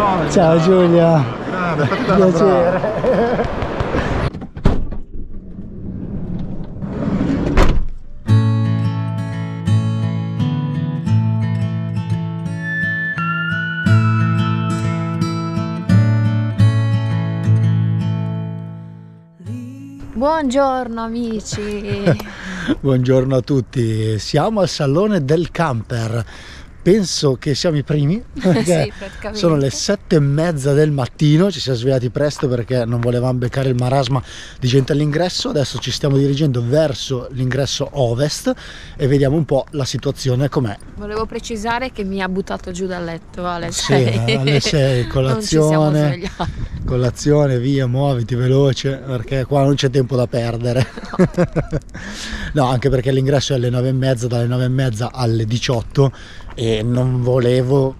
km. Ciao Giulia. Grande, piacere. Buongiorno amici. Buongiorno a tutti, siamo al Salone del Camper, penso che siamo i primi perché sì, sono le 7:30 del mattino, ci siamo svegliati presto perché non volevamo beccare il marasma di gente all'ingresso. Adesso ci stiamo dirigendo verso l'ingresso ovest e vediamo un po' la situazione com'è. Volevo precisare che mi ha buttato giù dal letto alle 6, sì, alle 6 colazione. Colazione, via, muoviti veloce perché qua non c'è tempo da perdere. No, anche perché l'ingresso è alle 9:30, dalle 9:30 alle 18 e non volevo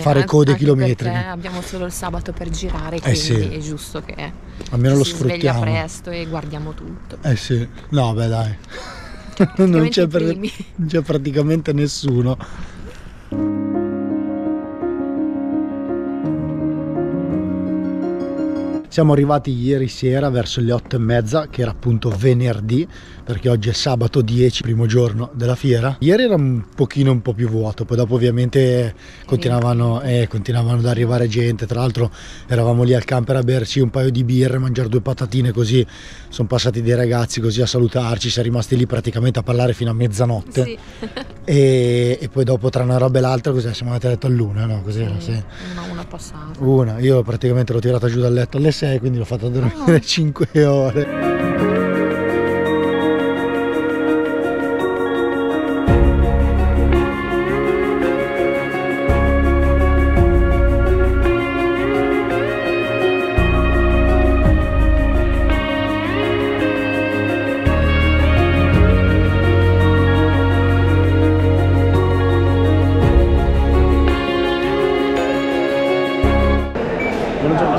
fare code chilometri. Abbiamo solo il sabato per girare, quindi è giusto che almeno lo sfruttiamo presto e guardiamo tutto. Eh sì, no beh dai, non c'è praticamente nessuno. Siamo arrivati ieri sera verso le 8:30, che era appunto venerdì, perché oggi è sabato 10, primo giorno della fiera. Ieri era un po' più vuoto, poi dopo ovviamente continuavano ad arrivare gente. Tra l'altro eravamo lì al camper a berci un paio di birre, mangiare due patatine, così sono passati dei ragazzi così a salutarci, siamo rimasti lì praticamente a parlare fino a mezzanotte. Sì. E poi dopo tra una roba e l'altra così siamo andati a letto all'una, no? Così, sì. Una passata. Una, io praticamente l'ho tirata giù dal letto alle 6, quindi l'ho fatta dormire 5 ore.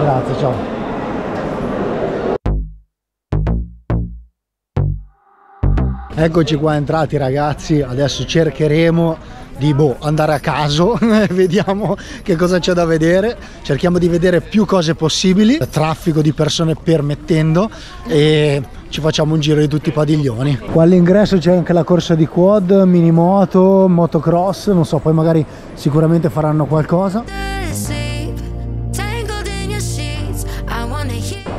Grazie, ciao. Eccoci qua entrati ragazzi, adesso cercheremo di andare a caso, vediamo che cosa c'è da vedere, cerchiamo di vedere più cose possibili, traffico di persone permettendo, e ci facciamo un giro di tutti i padiglioni. Qua all'ingresso c'è anche la corsa di quad, mini moto, motocross, non so, poi magari sicuramente faranno qualcosa.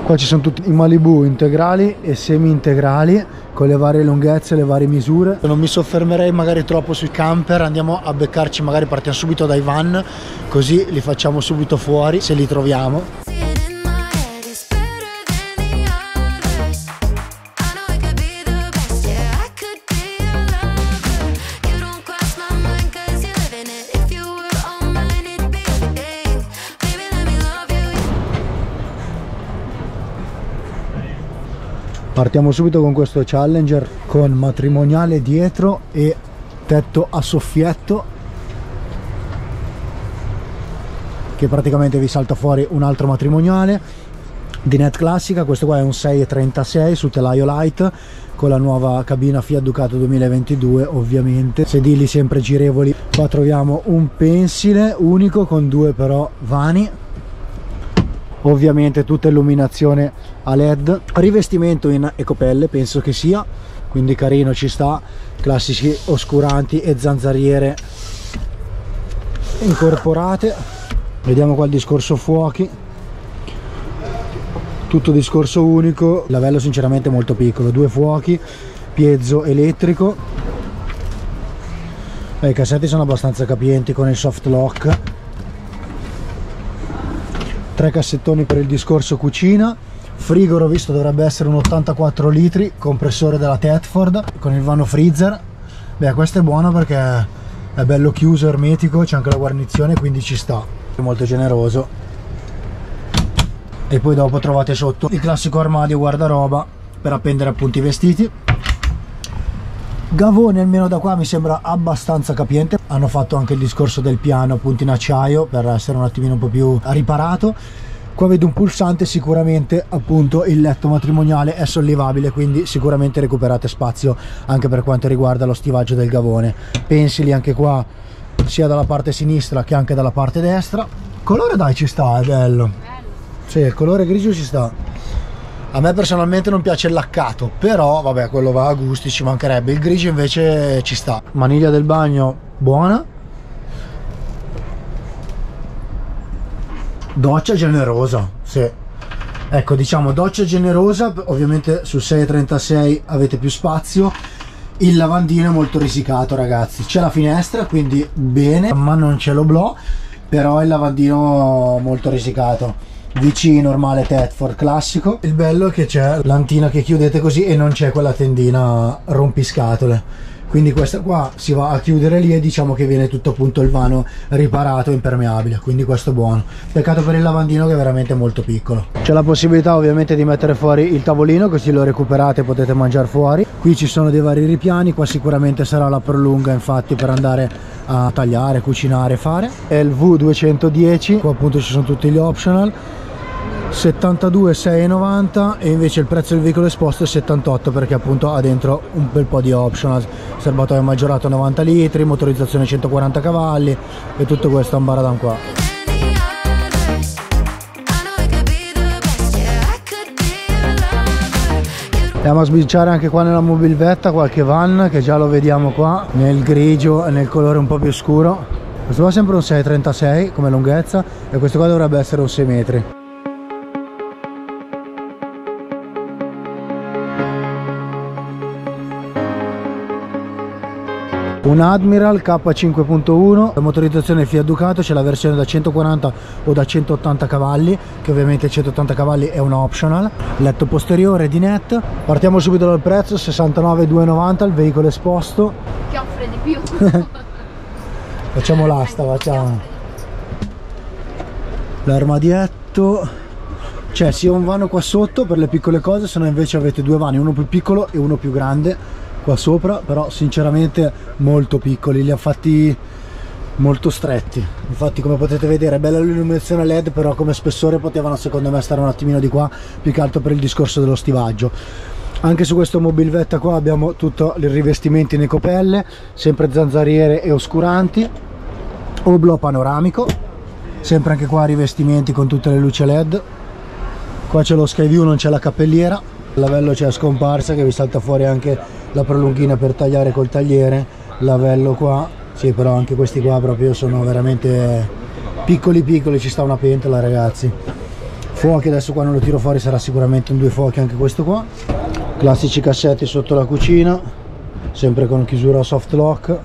Qua ci sono tutti i Malibu integrali e semi integrali con le varie lunghezze, le varie misure. Non mi soffermerei magari troppo sui camper, andiamo a beccarci, magari partiamo subito dai van, così li facciamo subito fuori se li troviamo. Partiamo subito con questo Challenger con matrimoniale dietro e tetto a soffietto, che praticamente vi salta fuori un altro matrimoniale di Net Classica. Questo qua è un 6,36 su telaio light con la nuova cabina Fiat Ducato 2022, ovviamente sedili sempre girevoli. Qua troviamo un pensile unico con due però vani, ovviamente tutta illuminazione a LED, rivestimento in ecopelle penso che sia, quindi carino, ci sta, classici oscuranti e zanzariere incorporate. Vediamo qua il discorso fuochi, tutto discorso unico, il lavello sinceramente molto piccolo, due fuochi, piezo elettrico, i cassetti sono abbastanza capienti con il soft lock, tre cassettoni per il discorso cucina, frigorifero visto dovrebbe essere un 84 litri, compressore della Thetford con il vano freezer. Beh, questo è buono perché è bello chiuso, ermetico, c'è anche la guarnizione, quindi ci sta, è molto generoso. E poi dopo trovate sotto il classico armadio guardaroba per appendere appunto i vestiti. Gavone, almeno da qua mi sembra abbastanza capiente, hanno fatto anche il discorso del piano appunto in acciaio per essere un attimino un po' più riparato. Qua vedo un pulsante, sicuramente appunto il letto matrimoniale è sollevabile, quindi sicuramente recuperate spazio anche per quanto riguarda lo stivaggio del gavone. Pensili anche qua sia dalla parte sinistra che anche dalla parte destra. Colore dai ci sta, è bello. Sì, il colore grigio ci sta. A me personalmente non piace il laccato, però vabbè, quello va a gusti, ci mancherebbe. Il grigio invece ci sta. Maniglia del bagno buona. Doccia generosa, sì. Ecco, diciamo doccia generosa, ovviamente sul 636 avete più spazio. Il lavandino è molto risicato, ragazzi. C'è la finestra, quindi bene, ma non c'è l'oblò, però il lavandino molto risicato. VC normale Thetford classico. Il bello è che c'è l'antina che chiudete così e non c'è quella tendina rompiscatole. Quindi questa qua si va a chiudere lì e diciamo che viene tutto appunto il vano riparato e impermeabile, quindi questo è buono. Peccato per il lavandino che è veramente molto piccolo. C'è la possibilità ovviamente di mettere fuori il tavolino, così lo recuperate e potete mangiare fuori. Qui ci sono dei vari ripiani, qua sicuramente sarà la prolunga infatti per andare a tagliare, cucinare, fare. È il V210, qua appunto ci sono tutti gli optional. 72.690 e invece il prezzo del veicolo esposto è 78 perché appunto ha dentro un bel po' di optional, serbatoio maggiorato 90 litri, motorizzazione 140 cavalli e tutto questo ambaradan qua. Andiamo a sbirciare anche qua nella mobilvetta qualche van che già lo vediamo qua nel grigio e nel colore un po' più scuro. Questo qua è sempre un 6.36 come lunghezza e questo qua dovrebbe essere un 6 metri. Un Admiral K5.1, la motorizzazione Fiat Ducato, c'è la versione da 140 o da 180 cavalli, che ovviamente 180 cavalli è un optional. Letto posteriore di Net. Partiamo subito dal prezzo, 69.290, il veicolo esposto. Chi offre di più? Facciamo l'asta, facciamo. L'armadietto. C'è sia un vano qua sotto per le piccole cose, se no invece avete due vani, uno più piccolo e uno più grande. Qua sopra però sinceramente molto piccoli, li ha fatti molto stretti. Infatti come potete vedere è bella l'illuminazione LED, però come spessore potevano secondo me stare un attimino di qua, più che altro per il discorso dello stivaggio. Anche su questo mobilvetta qua abbiamo tutto il rivestimento in ecopelle, sempre zanzariere e oscuranti, oblò panoramico, sempre anche qua rivestimenti con tutte le luci LED. Qua c'è lo Skyview, non c'è la cappelliera. Il lavello c'è scomparsa che vi salta fuori anche la prolunghina per tagliare col tagliere, lavello qua, sì, però anche questi qua proprio sono veramente piccoli piccoli, ci sta una pentola ragazzi. Fuochi adesso qua non lo tiro fuori, sarà sicuramente un 2 fuochi anche questo qua. Classici cassetti sotto la cucina, sempre con chiusura soft lock,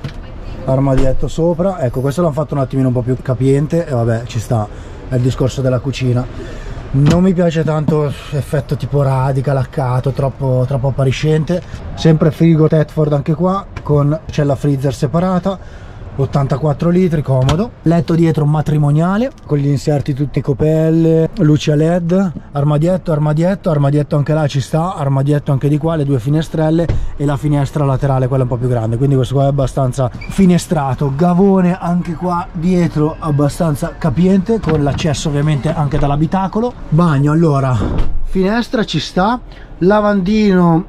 armadietto sopra, ecco questo l'hanno fatto un attimino un po' più capiente e vabbè ci sta, è il discorso della cucina. Non mi piace tanto l'effetto tipo radica, laccato, troppo appariscente. Sempre frigo Thetford anche qua, con cella freezer separata, 84 litri, comodo. Letto dietro matrimoniale, con gli inserti tutti copelle, luce a LED, armadietto anche là ci sta, armadietto anche di qua, le due finestrelle e la finestra laterale, quella un po' più grande, quindi questo qua è abbastanza finestrato. Gavone anche qua dietro abbastanza capiente, con l'accesso ovviamente anche dall'abitacolo. Bagno, allora, finestra ci sta, lavandino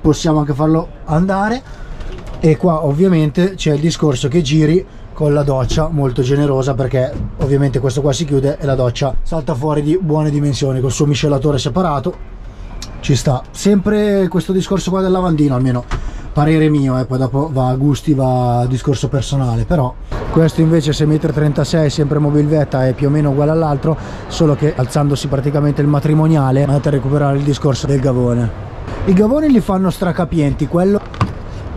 possiamo anche farlo andare. E qua ovviamente c'è il discorso che giri con la doccia molto generosa, perché ovviamente questo qua si chiude e la doccia salta fuori di buone dimensioni col suo miscelatore separato. Ci sta sempre questo discorso qua del lavandino, almeno parere mio, poi dopo va a gusti, va a discorso personale. Però questo invece 6,36 m, sempre mobilvetta, è più o meno uguale all'altro, solo che alzandosi praticamente il matrimoniale andate a recuperare il discorso del gavone. I gavoni li fanno stracapienti, quello.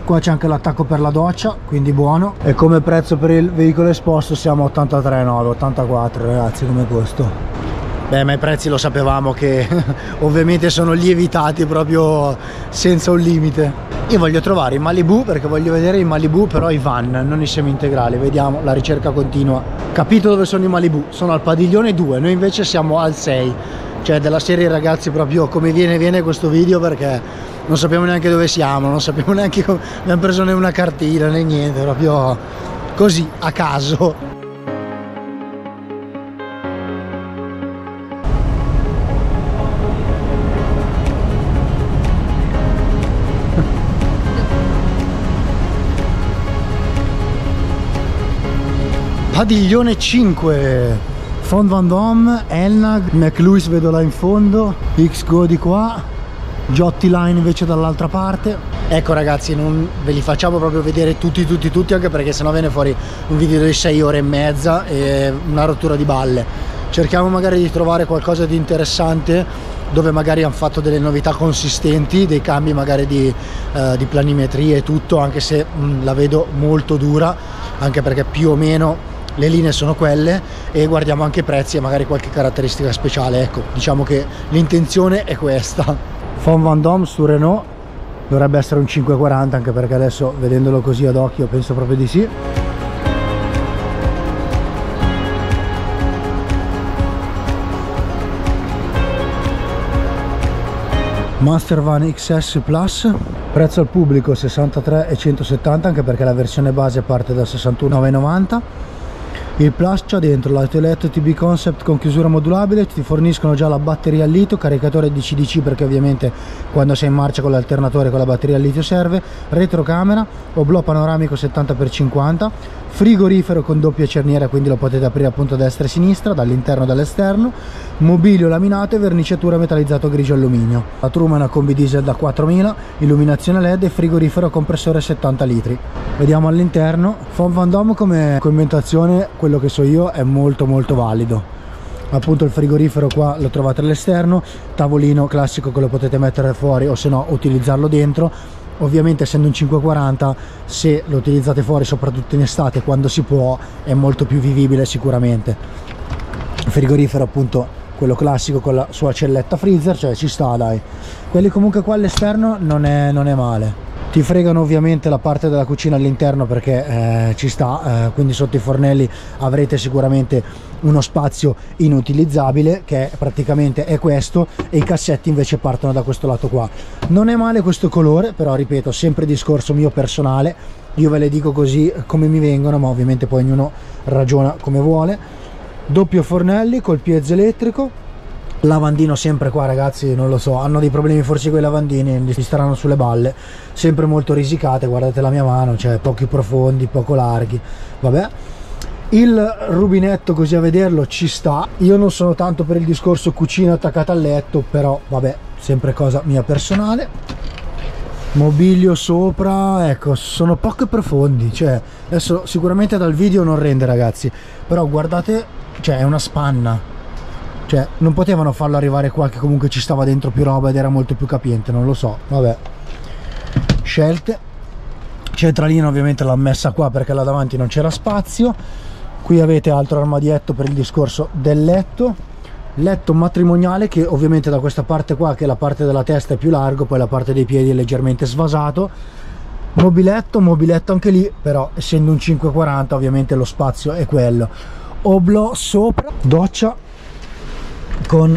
Qua c'è anche l'attacco per la doccia, quindi buono. E come prezzo per il veicolo esposto siamo a 83,9, 84 ragazzi come costo. Beh, ma i prezzi lo sapevamo che ovviamente sono lievitati proprio senza un limite. Io voglio trovare i Malibu perché voglio vedere i Malibu, però i van, non i semi integrali. Vediamo, la ricerca continua. Capito dove sono i Malibu, sono al padiglione 2, noi invece siamo al 6. Cioè della serie ragazzi, proprio come viene questo video, perché non sappiamo neanche dove siamo, non sappiamo neanche come, abbiamo preso né una cartina né niente, proprio così a caso. Padiglione 5, Font Vendôme, Hellnag, McLouis vedo là in fondo, X-Go di qua, Jotty Line invece dall'altra parte. Ecco ragazzi, non ve li facciamo proprio vedere tutti, anche perché sennò viene fuori un video di 6 ore e mezza e una rottura di balle. Cerchiamo magari di trovare qualcosa di interessante dove magari hanno fatto delle novità consistenti, dei cambi magari di planimetrie e tutto, anche se la vedo molto dura, anche perché più o meno le linee sono quelle, e guardiamo anche i prezzi e magari qualche caratteristica speciale. Ecco, diciamo che l'intenzione è questa. Font Vendôme su Renault dovrebbe essere un 540, anche perché adesso vedendolo così ad occhio penso proprio di sì. Master Van XS Plus, prezzo al pubblico 63,170, anche perché la versione base parte da 61,90. Il Plus c'ha dentro l'autoletto TB Concept con chiusura modulabile, ti forniscono già la batteria al litio, caricatore di CDC perché ovviamente quando sei in marcia con l'alternatore con la batteria al litio serve, retrocamera, oblò panoramico 70x50, frigorifero con doppia cerniera, quindi lo potete aprire appunto a destra e a sinistra, dall'interno e dall'esterno, mobilio laminato e verniciatura metallizzato grigio alluminio. La Truma è una combi diesel da 4000, illuminazione LED e frigorifero a compressore 70 litri. Vediamo all'interno. Font Vendôme come commentazione, quello che so io, è molto valido. Appunto il frigorifero qua lo trovate all'esterno, tavolino classico che lo potete mettere fuori o se no utilizzarlo dentro. Ovviamente essendo un 540, se lo utilizzate fuori soprattutto in estate quando si può è molto più vivibile sicuramente. Il frigorifero appunto quello classico con la sua celletta freezer, cioè ci sta dai. Quelli comunque qua all'esterno non è male. Ti fregano ovviamente la parte della cucina all'interno perché ci sta, quindi sotto i fornelli avrete sicuramente uno spazio inutilizzabile che praticamente è questo, e i cassetti invece partono da questo lato qua. Non è male questo colore, però ripeto, sempre discorso mio personale, io ve le dico così come mi vengono, ma ovviamente poi ognuno ragiona come vuole. Doppio fornelli col piezo elettrico. Lavandino sempre qua ragazzi, non lo so, hanno dei problemi forse con i lavandini, si staranno sulle balle, sempre molto risicate, guardate la mia mano, cioè pochi profondi, poco larghi, vabbè. Il rubinetto così a vederlo ci sta, io non sono tanto per il discorso cucina attaccata al letto, però vabbè, sempre cosa mia personale. Mobilio sopra, ecco, sono poco profondi, cioè adesso sicuramente dal video non rende ragazzi, però guardate, cioè è una spanna. Cioè, non potevano farlo arrivare qua che comunque ci stava dentro più roba ed era molto più capiente, non lo so, vabbè. Scelte. Centralina ovviamente l'ha messa qua perché là davanti non c'era spazio. Qui avete altro armadietto per il discorso del letto. Letto matrimoniale che ovviamente da questa parte qua, che la parte della testa è più largo, poi la parte dei piedi è leggermente svasato. Mobiletto anche lì, però essendo un 540 ovviamente lo spazio è quello. Oblò sopra, doccia con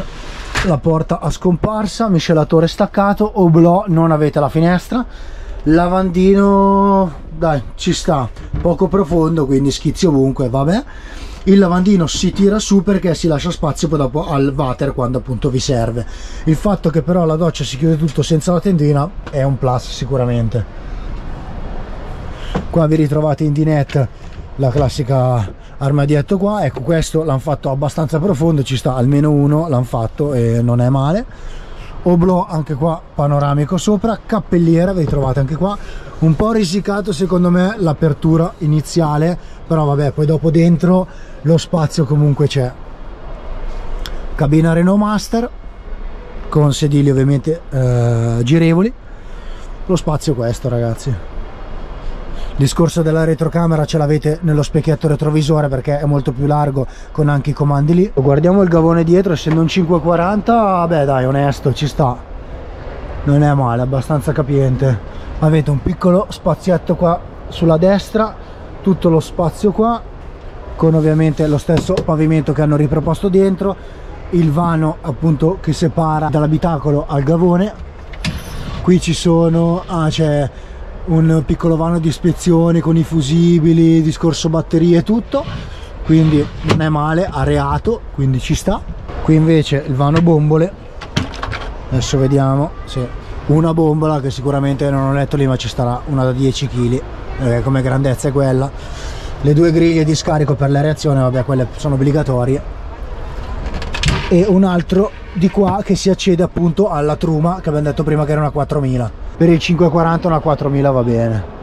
la porta a scomparsa, miscelatore staccato, oblò, non avete la finestra, lavandino dai ci sta, poco profondo quindi schizzi ovunque, vabbè. Il lavandino si tira su perché si lascia spazio poi dopo al water quando appunto vi serve. Il fatto che però la doccia si chiude tutto senza la tendina è un plus sicuramente. Qua vi ritrovate in dinette la classica armadietto qua, ecco questo l'hanno fatto abbastanza profondo, ci sta, almeno uno l'hanno fatto e non è male. Oblò anche qua, panoramico sopra, cappelliera vi trovate anche qua, un po' risicato secondo me l'apertura iniziale, però vabbè poi dopo dentro lo spazio comunque c'è. Cabina Renault Master con sedili ovviamente girevoli, lo spazio è questo ragazzi. Discorso della retrocamera ce l'avete nello specchietto retrovisore perché è molto più largo con anche i comandi lì. Guardiamo il gavone dietro, essendo un 540, beh dai, onesto, ci sta, non è male, abbastanza capiente. Avete un piccolo spazietto qua sulla destra, tutto lo spazio qua, con ovviamente lo stesso pavimento che hanno riproposto dentro, il vano appunto che separa dall'abitacolo al gavone. Qui ci sono, c'è un piccolo vano di ispezione con i fusibili, discorso batterie e tutto, quindi non è male, areato, quindi ci sta. Qui invece il vano bombole, adesso vediamo, sì, una bombola che sicuramente non ho letto lì ma ci starà una da 10 kg, come grandezza è quella. le due griglie di scarico per l'areazione, vabbè, quelle sono obbligatorie, e un altro di qua che si accede appunto alla Truma, che abbiamo detto prima che era una 4000. Per il 540 una 4000 va bene.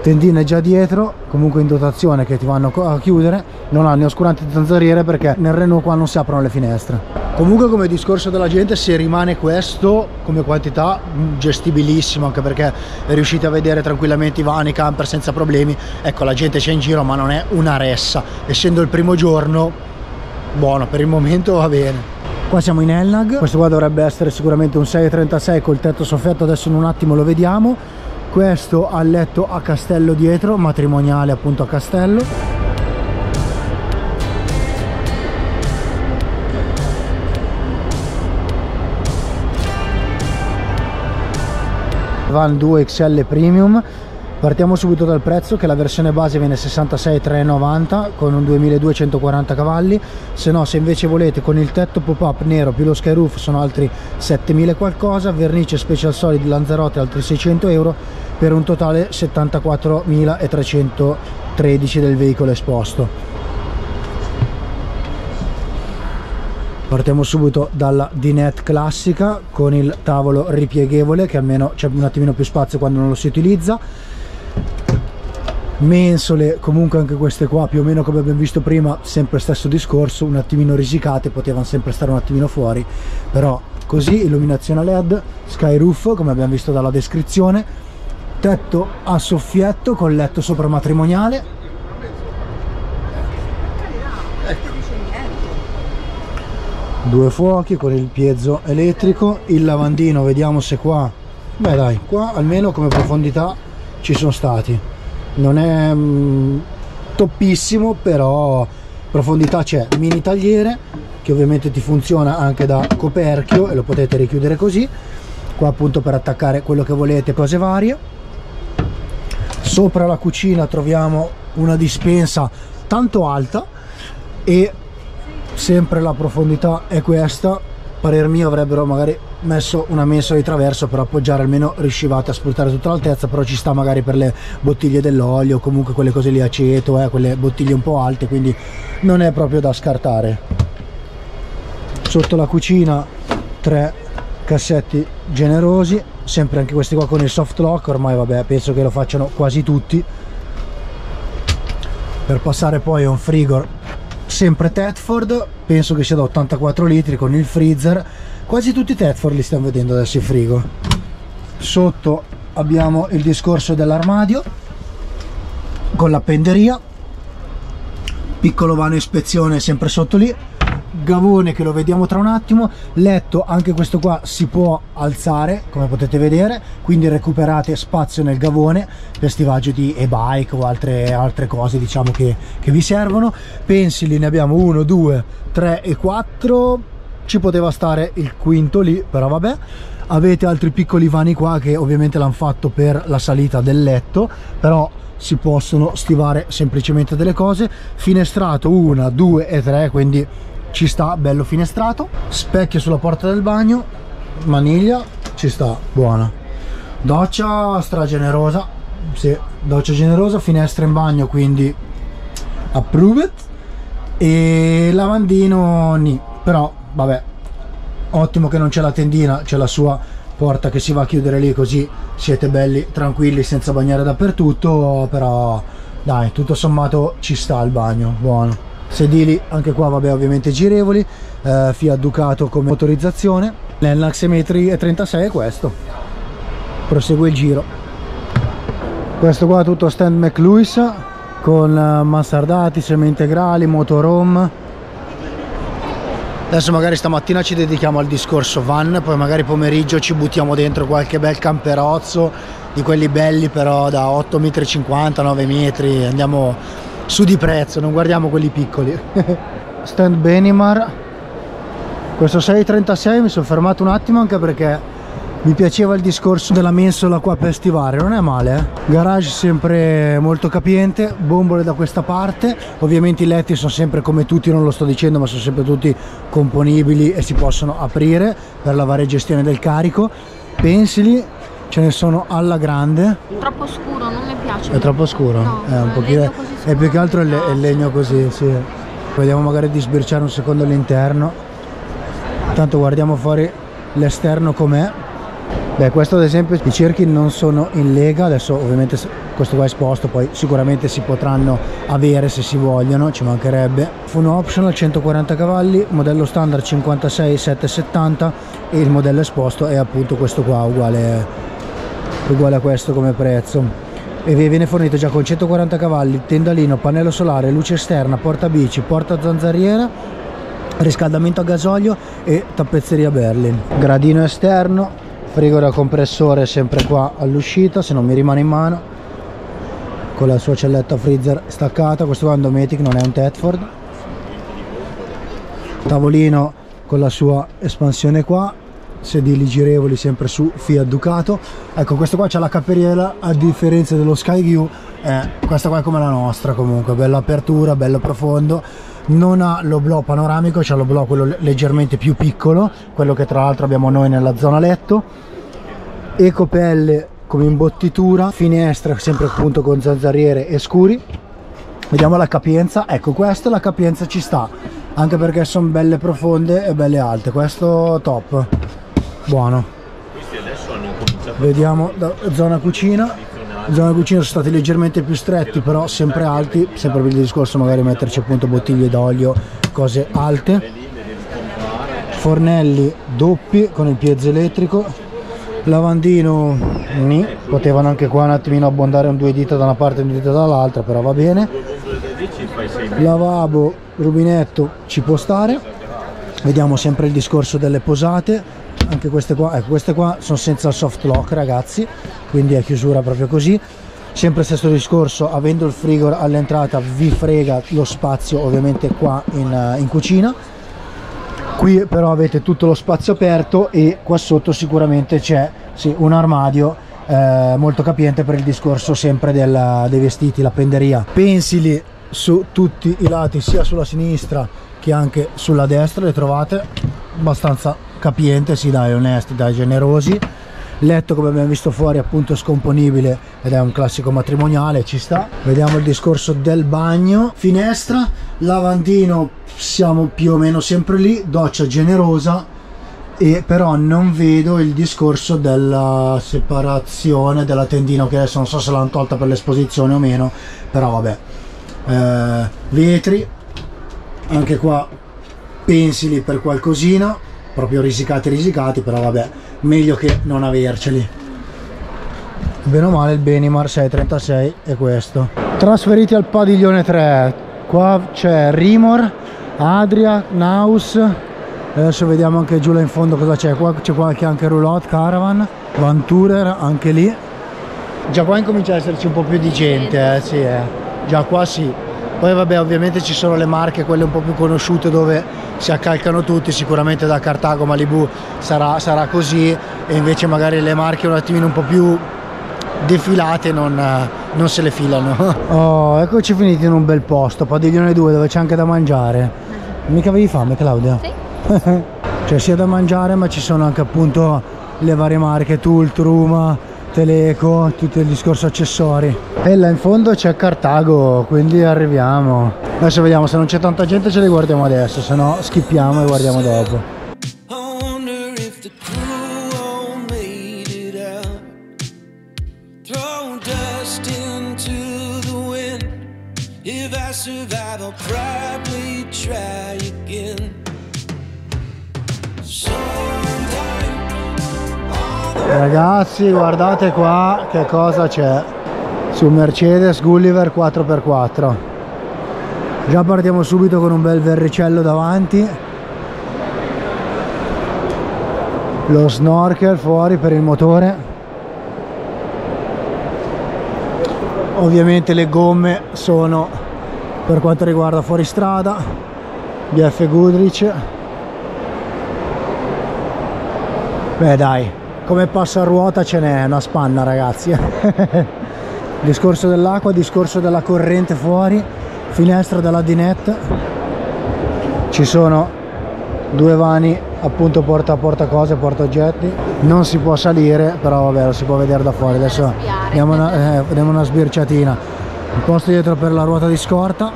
Tendine già dietro, comunque in dotazione, che ti vanno a chiudere, non hanno oscuranti di zanzariere perché nel Renault qua non si aprono le finestre. Comunque come discorso della gente, se rimane questo come quantità, gestibilissimo, anche perché riuscite a vedere tranquillamente i van, i camper senza problemi. Ecco, la gente c'è in giro ma non è una ressa, essendo il primo giorno, buono, per il momento va bene. Qua siamo in Hellnag, questo qua dovrebbe essere sicuramente un 636 col tetto soffietto, adesso in un attimo lo vediamo. Questo ha letto a castello dietro, matrimoniale appunto a castello. Van 2 XL Premium. Partiamo subito dal prezzo, che la versione base viene 66.390 con un 2240 cavalli, se no, se invece volete con il tetto pop-up nero più lo skyroof, sono altri 7.000 qualcosa, vernice Special Solid Lanzarote altri 600 euro, per un totale 74.313 del veicolo esposto. Partiamo subito dalla Net Classica con il tavolo ripieghevole, che almeno c'è un attimino più spazio quando non lo si utilizza. Mensole, comunque anche queste qua più o meno come abbiamo visto prima, sempre stesso discorso, un attimino risicate, potevano sempre stare un attimino fuori, però così, illuminazione LED, skyroof come abbiamo visto dalla descrizione, tetto a soffietto con letto sopra matrimoniale. Due fuochi con il piezo elettrico, il lavandino, vediamo se qua, beh dai, qua almeno come profondità ci sono stati. Non è toppissimo, però profondità c'è. Mini tagliere che ovviamente ti funziona anche da coperchio e lo potete richiudere così, qua appunto per attaccare quello che volete, cose varie. Sopra la cucina troviamo una dispensa tanto alta e sempre la profondità è questa. Parer mio avrebbero magari messo una mensola di traverso per appoggiare, almeno riuscivate a sfruttare tutta l'altezza, però ci sta magari per le bottiglie dell'olio, comunque quelle cose lì, aceto, quelle bottiglie un po' alte, quindi non è proprio da scartare. Sotto la cucina tre cassetti generosi, sempre anche questi qua con il soft lock, ormai vabbè penso che lo facciano quasi tutti. Per passare poi a un frigo sempre Thetford, penso che sia da 84 litri con il freezer, quasi tutti Thetford li stiamo vedendo adesso in frigo. Sotto abbiamo il discorso dell'armadio con la penderia, piccolo vano ispezione sempre sotto lì, gavone che lo vediamo tra un attimo, letto anche questo qua si può alzare come potete vedere, quindi recuperate spazio nel gavone per stivaggio di e-bike o altre cose diciamo che vi servono. Pensili ne abbiamo 1, 2, 3 e 4, ci poteva stare il quinto lì però vabbè. Avete altri piccoli vani qua che ovviamente l'hanno fatto per la salita del letto, però si possono stivare semplicemente delle cose. Finestrato 1, 2 e 3, quindi ci sta, bello finestrato. Specchio sulla porta del bagno, maniglia, ci sta, buona. Doccia stragenerosa, sì, doccia generosa, finestra in bagno, quindi approve it. E lavandino ni, però vabbè, ottimo che non c'è la tendina, c'è la sua porta che si va a chiudere lì, così siete belli tranquilli senza bagnare dappertutto, però dai, tutto sommato ci sta il bagno, buono. Sedili anche qua vabbè ovviamente girevoli, Fiat Ducato come motorizzazione, l'Hellnag 36 è questo. Prosegue il giro, questo qua tutto stand McLouis con mastardati, semi integrali, motorhome. Adesso magari stamattina ci dedichiamo al discorso van, poi magari pomeriggio ci buttiamo dentro qualche bel camperozzo di quelli belli però da 8,50 metri, 9 metri, andiamo su di prezzo, non guardiamo quelli piccoli. Stand Benimar, questo 636, mi sono fermato un attimo anche perché mi piaceva il discorso della mensola qua per stivare, non è male Garage sempre molto capiente, bombole da questa parte, ovviamente i letti sono sempre come tutti, non lo sto dicendo, ma sono sempre tutti componibili e si possono aprire per la varia gestione del carico. Pensili ce ne sono alla grande, troppo scuro non mi piace. piace. È troppo scuro? No, è un pochino. È più che altro il legno così, sì. Vediamo magari di sbirciare un secondo l'interno. Intanto guardiamo fuori l'esterno com'è. Beh, questo ad esempio, i cerchi non sono in lega, adesso ovviamente questo qua è esposto, poi sicuramente si potranno avere se si vogliono, ci mancherebbe. Funo optional, 140 cavalli, modello standard 56,770 e il modello esposto è appunto questo qua, uguale a questo come prezzo. E vi viene fornito già con 140 cavalli, tendalino, pannello solare, luce esterna, porta bici, porta zanzariera, riscaldamento a gasolio e tappezzeria Berlin. Gradino esterno, frigo da compressore sempre qua all'uscita, se non mi rimane in mano, con la sua celletta freezer staccata. Questo qua è un Dometic, non è un Thetford. Tavolino con la sua espansione qua, sedili girevoli sempre su Fiat Ducato. Ecco, questo qua c'ha la capperiera, a differenza dello Sky View, questa qua è come la nostra, comunque bella apertura, bello profondo, non ha l'oblò panoramico, c'ha l'oblò quello leggermente più piccolo, quello che tra l'altro abbiamo noi nella zona letto. Ecopelle come imbottitura, finestra sempre appunto con zanzariere e scuri. Vediamo la capienza, ecco questa la capienza ci sta, anche perché sono belle profonde e belle alte, questo top. Buono. Vediamo da zona cucina. Zona cucina sono stati leggermente più stretti, però sempre alti, sempre per il discorso magari metterci appunto bottiglie d'olio, cose alte. Fornelli doppi con il piezo elettrico. Lavandino nì. Potevano anche qua un attimino abbondare un due dita da una parte e un dita dall'altra, però va bene. Lavabo, rubinetto, ci può stare. Vediamo sempre il discorso delle posate. Anche queste qua, ecco, queste qua sono senza soft lock, ragazzi, quindi è chiusura proprio così. Sempre stesso discorso, avendo il frigo all'entrata vi frega lo spazio ovviamente qua in cucina. Qui però avete tutto lo spazio aperto e qua sotto sicuramente c'è un armadio molto capiente per il discorso sempre dei vestiti, la penderia. Pensili su tutti i lati, sia sulla sinistra che anche sulla destra, le trovate abbastanza capiente, sì, dai, onesti, dai, generosi. Letto, come abbiamo visto fuori, appunto scomponibile ed è un classico matrimoniale, ci sta. Vediamo il discorso del bagno, finestra, lavandino, siamo più o meno sempre lì, doccia generosa, e però non vedo il discorso della separazione della tendina, che adesso non so se l'hanno tolta per l'esposizione o meno, però vabbè. Vetri, anche qua pensili per qualcosina, proprio risicati, però vabbè, meglio che non averceli. Bene o male il Benimar 636 è questo. Trasferiti al padiglione 3, qua c'è Rimor, Adria, Naus, adesso vediamo anche giù là in fondo cosa c'è. Qua c'è qualche anche roulotte, caravan, van tourer anche lì. Già qua incomincia a esserci un po' più di gente, già qua sì. Poi vabbè, ovviamente ci sono le marche, quelle un po' più conosciute, dove si accalcano tutti, sicuramente da Carthago, Malibu sarà così, e invece magari le marche un attimino un po' più defilate non se le filano. Oh, eccoci finiti in un bel posto, padiglione 2, dove c'è anche da mangiare. Mica avevi fame, Claudia? Sì. Cioè sia da mangiare, ma ci sono anche appunto le varie marche, Tool, Truma, Teleco, tutto il discorso accessori. E là in fondo c'è Carthago, quindi arriviamo. Adesso vediamo, se non c'è tanta gente ce li guardiamo adesso, se no schippiamo e guardiamo dopo. Ragazzi, guardate qua che cosa c'è su Mercedes Gulliver 4x4. Già partiamo subito con un bel verricello davanti, lo snorkel fuori per il motore, ovviamente le gomme sono per quanto riguarda fuoristrada BF Goodrich. Beh dai, come passa ruota ce n'è una spanna, ragazzi. Discorso dell'acqua, discorso della corrente fuori, finestra della dinette. Ci sono due vani appunto porta a porta cose, porta oggetti. non si può salire, però vabbè, lo si può vedere da fuori. Adesso diamo una sbirciatina. Il posto dietro per la ruota di scorta,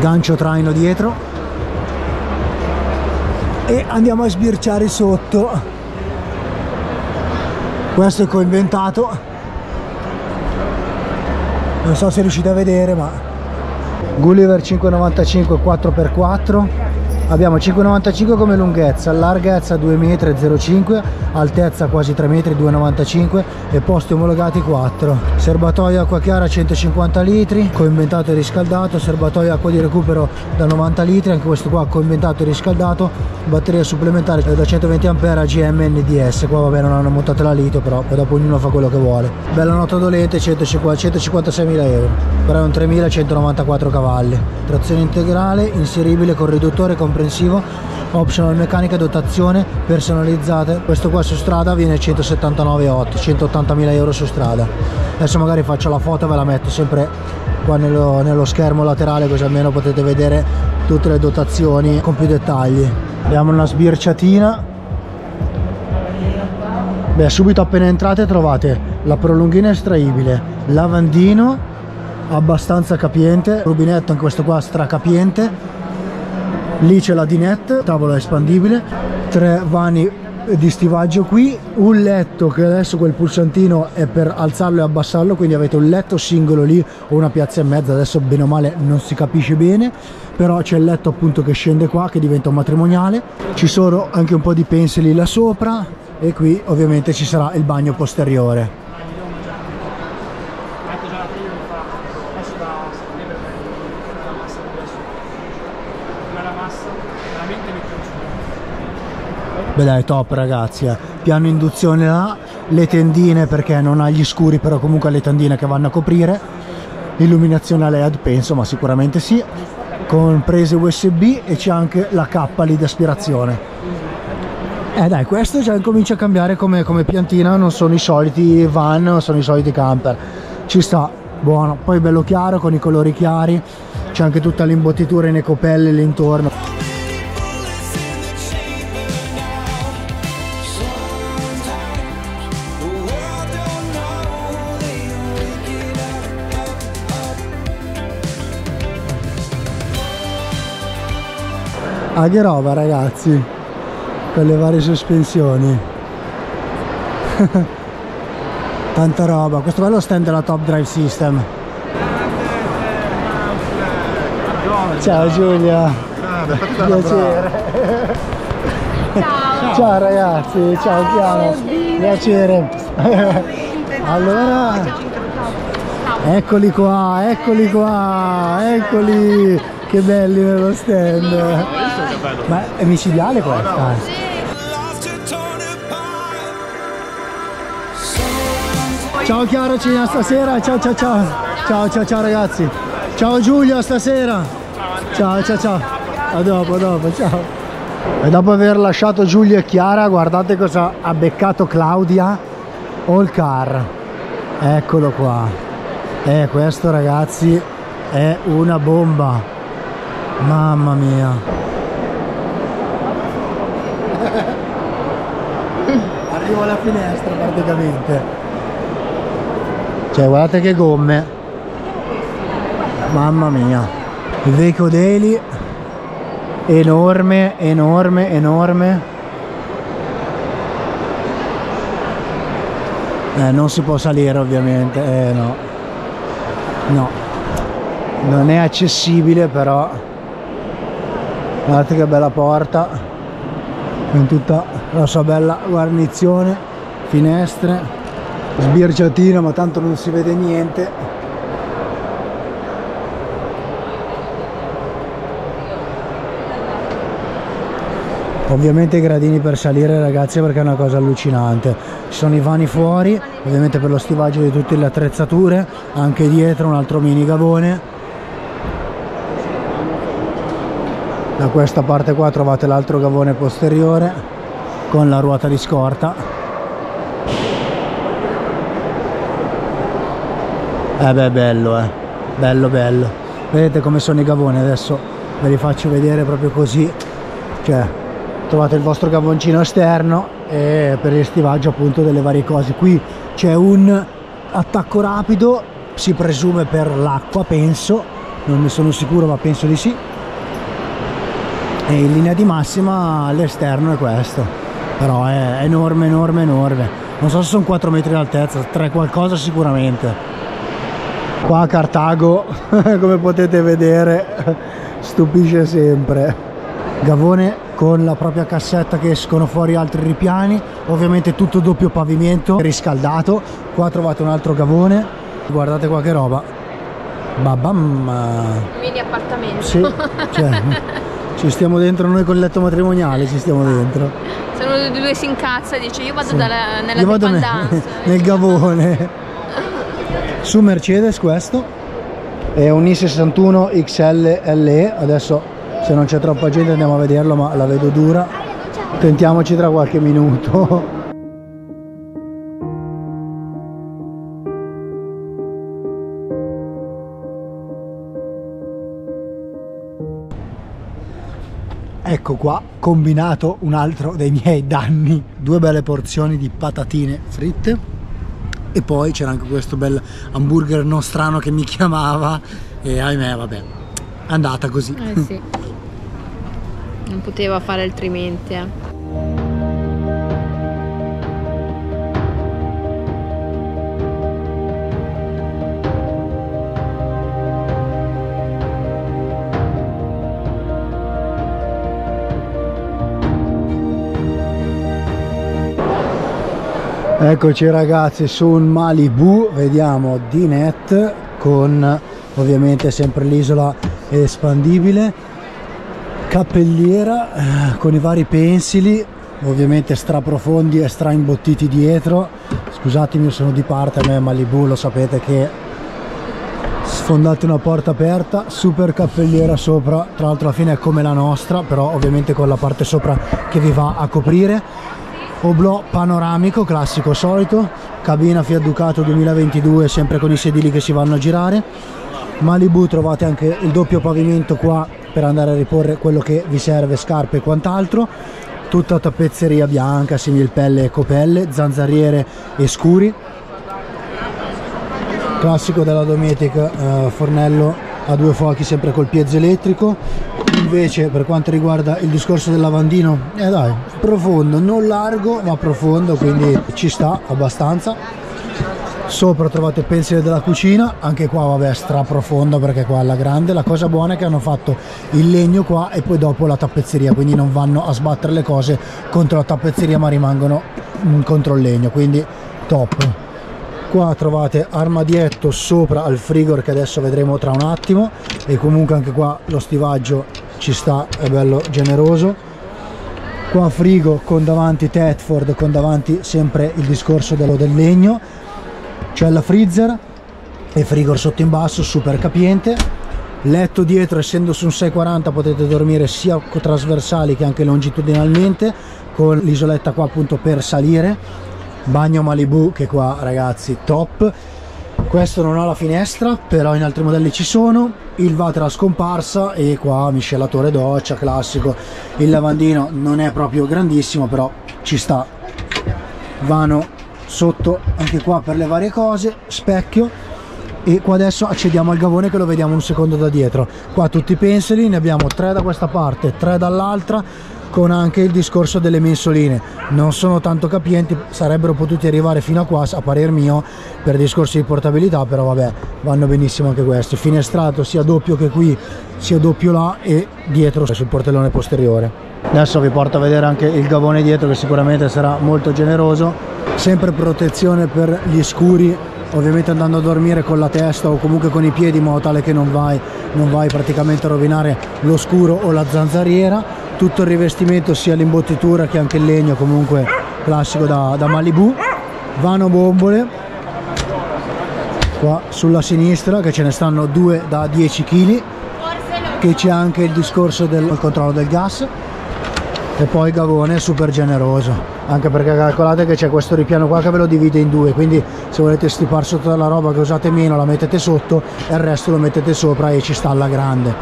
gancio traino dietro, e andiamo a sbirciare sotto. Questo è coinventato, non so se riuscite a vedere, ma Gulliver 5,95 4x4. Abbiamo 5,95 come lunghezza, larghezza 2,05 m, altezza quasi 3 metri 2,95 m e posti omologati 4. Serbatoio acqua chiara 150 litri, coinventato e riscaldato, serbatoio acqua di recupero da 90 litri, anche questo qua coinventato e riscaldato, batteria supplementare da 120 A GMNDS, qua vabbè non hanno montato la litio, però poi dopo ognuno fa quello che vuole. Bella nota dolente 156.000 euro, però è un 3.194 cavalli, trazione integrale, inseribile con riduttore completo, optional meccanica, dotazione personalizzate. Questo qua su strada viene 179,8, 180.000 euro su strada. Adesso magari faccio la foto e ve la metto sempre qua nello schermo laterale, così almeno potete vedere tutte le dotazioni con più dettagli. Diamo una sbirciatina. Beh, subito appena entrate trovate la prolunghina estraibile, lavandino abbastanza capiente, rubinetto anche questo qua stracapiente. Lì c'è la dinette, tavola espandibile, 3 vani di stivaggio qui, un letto che adesso quel pulsantino è per alzarlo e abbassarlo, quindi avete un letto singolo lì o una piazza e mezza, adesso bene o male non si capisce bene, però c'è il letto appunto che scende qua, che diventa un matrimoniale. Ci sono anche un po' di pensili là sopra e qui ovviamente ci sarà il bagno posteriore. Beh dai, top ragazzi, piano induzione là, le tendine perché non ha gli scuri, però comunque le tendine che vanno a coprire, illuminazione a LED penso, ma sicuramente sì, con prese USB, e c'è anche la cappa lì di aspirazione. Dai, questo già comincia a cambiare come piantina, non sono i soliti van, non sono i soliti camper, ci sta, buono, poi bello chiaro con i colori chiari, c'è anche tutta l'imbottitura in ecopelle lì intorno. Ah, che roba ragazzi, con le varie sospensioni. Tanta roba. Questo bello stand della Top Drive System. Ciao Giulia, piacere. Ciao. Ciao ragazzi, ciao Chiara, piacere. Allora, eccoli qua, eccoli qua, eccoli, che belli nello stand. Ma è micidiale questa, eh. Ciao Chiara, stasera, ciao ciao ciao. Ciao ciao ciao ragazzi. Ciao Giulio, stasera. Ciao ciao ciao. A dopo, ciao. E dopo aver lasciato Giulio e Chiara, guardate cosa ha beccato Claudia. All car. Eccolo qua. Questo ragazzi è una bomba. Mamma mia. Arrivo alla finestra praticamente, cioè guardate che gomme, mamma mia. Il Veco Daily enorme, enorme, enorme, non si può salire ovviamente, no, no, non è accessibile, però guardate che bella porta con tutta la sua bella guarnizione, finestre, sbirciatina, ma tanto non si vede niente. Ovviamente i gradini per salire ragazzi, perché è una cosa allucinante. Ci sono i vani fuori, ovviamente per lo stivaggio di tutte le attrezzature, anche dietro un altro mini gavone. Da questa parte qua trovate l'altro gavone posteriore con la ruota di scorta. Beh, bello, bello bello. Vedete come sono i gavoni, adesso ve li faccio vedere proprio così, cioè trovate il vostro gaboncino esterno e per il stivaggio appunto delle varie cose. Qui c'è un attacco rapido, si presume per l'acqua, penso, non ne sono sicuro ma penso di sì, e in linea di massima l'esterno è questo, però è enorme, enorme, enorme. Non so se sono 4 metri d'altezza, 3 qualcosa sicuramente. Qua a Carthago, come potete vedere, stupisce sempre. Gavone con la propria cassetta che escono fuori altri ripiani, ovviamente tutto doppio pavimento riscaldato. Qua trovate un altro gavone, guardate qua che roba. Babam! Mini appartamento. Sì, cioè, ci stiamo dentro noi con il letto matrimoniale, ci stiamo dentro. Se uno dei due si incazza e dice io vado, sì, nella dipendenza. Nel gavone. Su Mercedes questo è un i61 XLLE, adesso se non c'è troppa gente andiamo a vederlo, ma la vedo dura, tentiamoci tra qualche minuto. Ecco qua, combinato un altro dei miei danni, due belle porzioni di patatine fritte. E poi c'era anche questo bel hamburger nostrano che mi chiamava e ahimè, vabbè, è andata così. Eh sì, non poteva fare altrimenti. Eccoci ragazzi su un Malibu, vediamo di Net, con ovviamente sempre l'isola espandibile, cappelliera con i vari pensili, ovviamente straprofondi e straimbottiti dietro. Scusatemi, io sono di parte, a me Malibu lo sapete che sfondate una porta aperta, super cappelliera sopra, tra l'altro alla fine è come la nostra, però ovviamente con la parte sopra che vi va a coprire. Oblò panoramico, classico solito, cabina Fiat Ducato 2022, sempre con i sedili che si vanno a girare. Malibu, trovate anche il doppio pavimento qua per andare a riporre quello che vi serve, scarpe e quant'altro. Tutta tappezzeria bianca, similpelle e copelle, zanzariere e scuri. Classico della Dometic, fornello a 2 fuochi sempre col piezo elettrico. Invece per quanto riguarda il discorso del lavandino, dai, profondo, non largo ma profondo, quindi ci sta abbastanza. Sopra trovate il pensile della cucina, anche qua vabbè straprofondo perché qua alla grande. La cosa buona è che hanno fatto il legno qua e poi dopo la tappezzeria, quindi non vanno a sbattere le cose contro la tappezzeria ma rimangono contro il legno, quindi top. Qua trovate armadietto sopra al frigor che adesso vedremo tra un attimo, e comunque anche qua lo stivaggio ci sta, è bello generoso. Qua frigo con davanti Thetford, con davanti sempre il discorso del legno, c'è la freezer e frigor sotto in basso, super capiente. Letto dietro, essendo su un 640 potete dormire sia trasversali che anche longitudinalmente, con l'isoletta qua appunto per salire. Bagno Malibu che qua ragazzi top. Questo non ha la finestra, però in altri modelli ci sono. Il water a scomparsa e qua miscelatore doccia classico. Il lavandino non è proprio grandissimo però ci sta. Vano sotto anche qua per le varie cose, specchio. E qua adesso accediamo al gavone che lo vediamo un secondo da dietro. Qua tutti i pensili, ne abbiamo 3 da questa parte, 3 dall'altra, con anche il discorso delle mensoline. Non sono tanto capienti, sarebbero potuti arrivare fino a qua a parer mio per discorsi di portabilità, però vabbè vanno benissimo anche questi. Finestrato sia doppio che qui sia doppio là e dietro sul portellone posteriore. Adesso vi porto a vedere anche il gavone dietro che sicuramente sarà molto generoso, sempre protezione per gli scuri, ovviamente andando a dormire con la testa o comunque con i piedi in modo tale che non vai praticamente a rovinare lo scuro o la zanzariera. Tutto il rivestimento, sia l'imbottitura che anche il legno, comunque classico da Malibu. Vano bombole qua sulla sinistra, che ce ne stanno 2 da 10 kg, che c'è anche il discorso del controllo del gas. E poi gavone super generoso, anche perché calcolate che c'è questo ripiano qua che ve lo divide in 2, quindi se volete stipar sotto della roba che usate meno la mettete sotto e il resto lo mettete sopra e ci sta alla grande.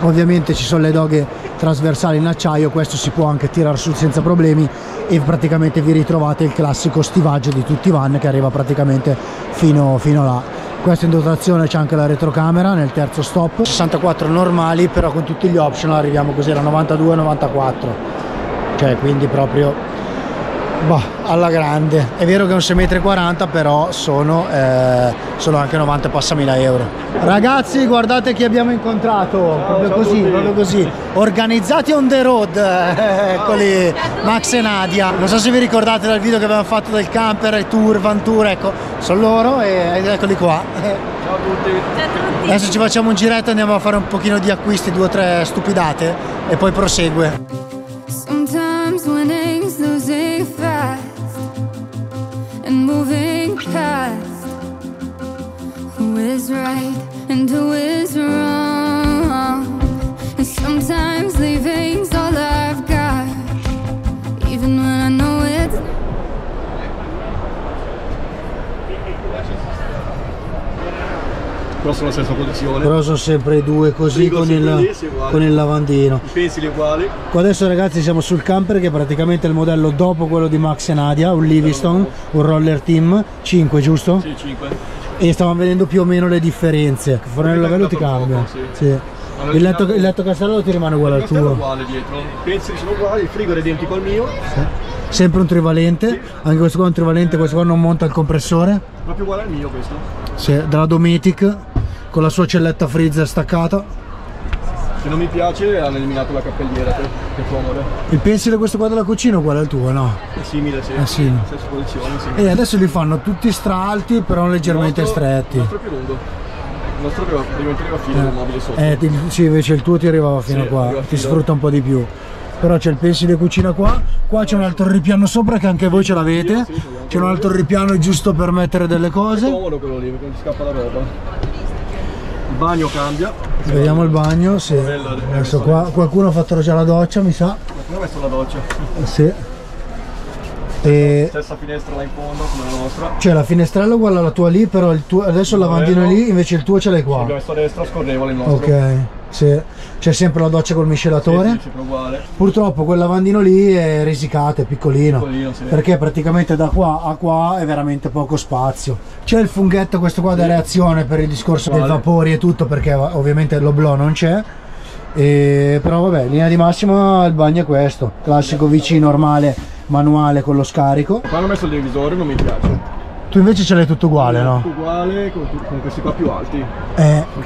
Ovviamente ci sono le doghe trasversale in acciaio, questo si può anche tirare su senza problemi e praticamente vi ritrovate il classico stivaggio di tutti i van che arriva praticamente fino là. Questa in dotazione c'è anche la retrocamera nel terzo stop, 64 normali, però con tutti gli optional arriviamo così alla 92-94, cioè quindi proprio alla grande. È vero che è un 6,40 m, però sono anche 90 passamila euro. Ragazzi, guardate chi abbiamo incontrato, proprio così, organizzati on the road, eccoli, Max e Nadia. Non so se vi ricordate dal video che avevamo fatto del camper, il tour, van tour, ecco, sono loro ed eccoli qua. Ciao a tutti. Adesso ci facciamo un giretto, andiamo a fare un pochino di acquisti, 2 o 3 stupidate, e poi prosegue. Però sono la stessa posizione. Però sono sempre 2 così con il lavandino. I pensili uguali. Adesso ragazzi siamo sul camper che è praticamente il modello dopo quello di Max e Nadia, un Livingston, un Roller Team, 5 giusto? Sì, 5. E stavamo vedendo più o meno le differenze. Il fornello velo ti cambia. Sì. Allora, il letto castello ti rimane uguale al tuo. È uguale dietro. I pensili sono uguali, il frigo è identico al mio. Sì. Sempre un trivalente, sì. Anche questo qua è un trivalente, questo qua non monta il compressore. Proprio uguale al mio questo. Sì, della Dometic, con la sua celletta freezer staccata. Se non mi piace hanno eliminato la cappelliera, che comoda. Il pensile questo qua della cucina è uguale al tuo, no? È simile, sì. È simile. Stessa posizione, simile. E adesso li fanno tutti stralti, però leggermente stretti. Il nostro è più lungo. Il nostro arriva fino al mobile sotto. Sì, invece il tuo ti arrivava fino qua, ti sfrutta un po' di più. Però c'è il pensile cucina qua c'è un altro ripiano sopra che anche voi ce l'avete, c'è un altro ripiano giusto per mettere delle cose. È comodo quello lì, perché non ti scappa la roba. Il bagno cambia. Vediamo il bagno, sì. Adesso qua qualcuno ha fatto già la doccia, mi sa. Qualcuno ha messo la doccia. Sì. Stessa finestra là in fondo come la nostra. Cioè la finestrella è uguale alla tua lì, però il tuo, adesso il lavandino è lì, invece il tuo ce l'hai qua. Abbiamo messo a destra, scorrevole il nostro. Ok. Sì. C'è sempre la doccia col miscelatore. Sì, sempre uguale. Purtroppo quel lavandino lì è risicato, è piccolino sì. Perché praticamente da qua a qua è veramente poco spazio. C'è il funghetto questo qua da reazione per il discorso dei vapori e tutto, perché ovviamente l'oblò non c'è. Però vabbè, in linea di massima il bagno è questo, classico VC normale, manuale con lo scarico. Qua hanno messo il divisore, non mi piace. Tu invece ce l'hai tutto uguale, no? Tutto uguale, con questi qua più alti.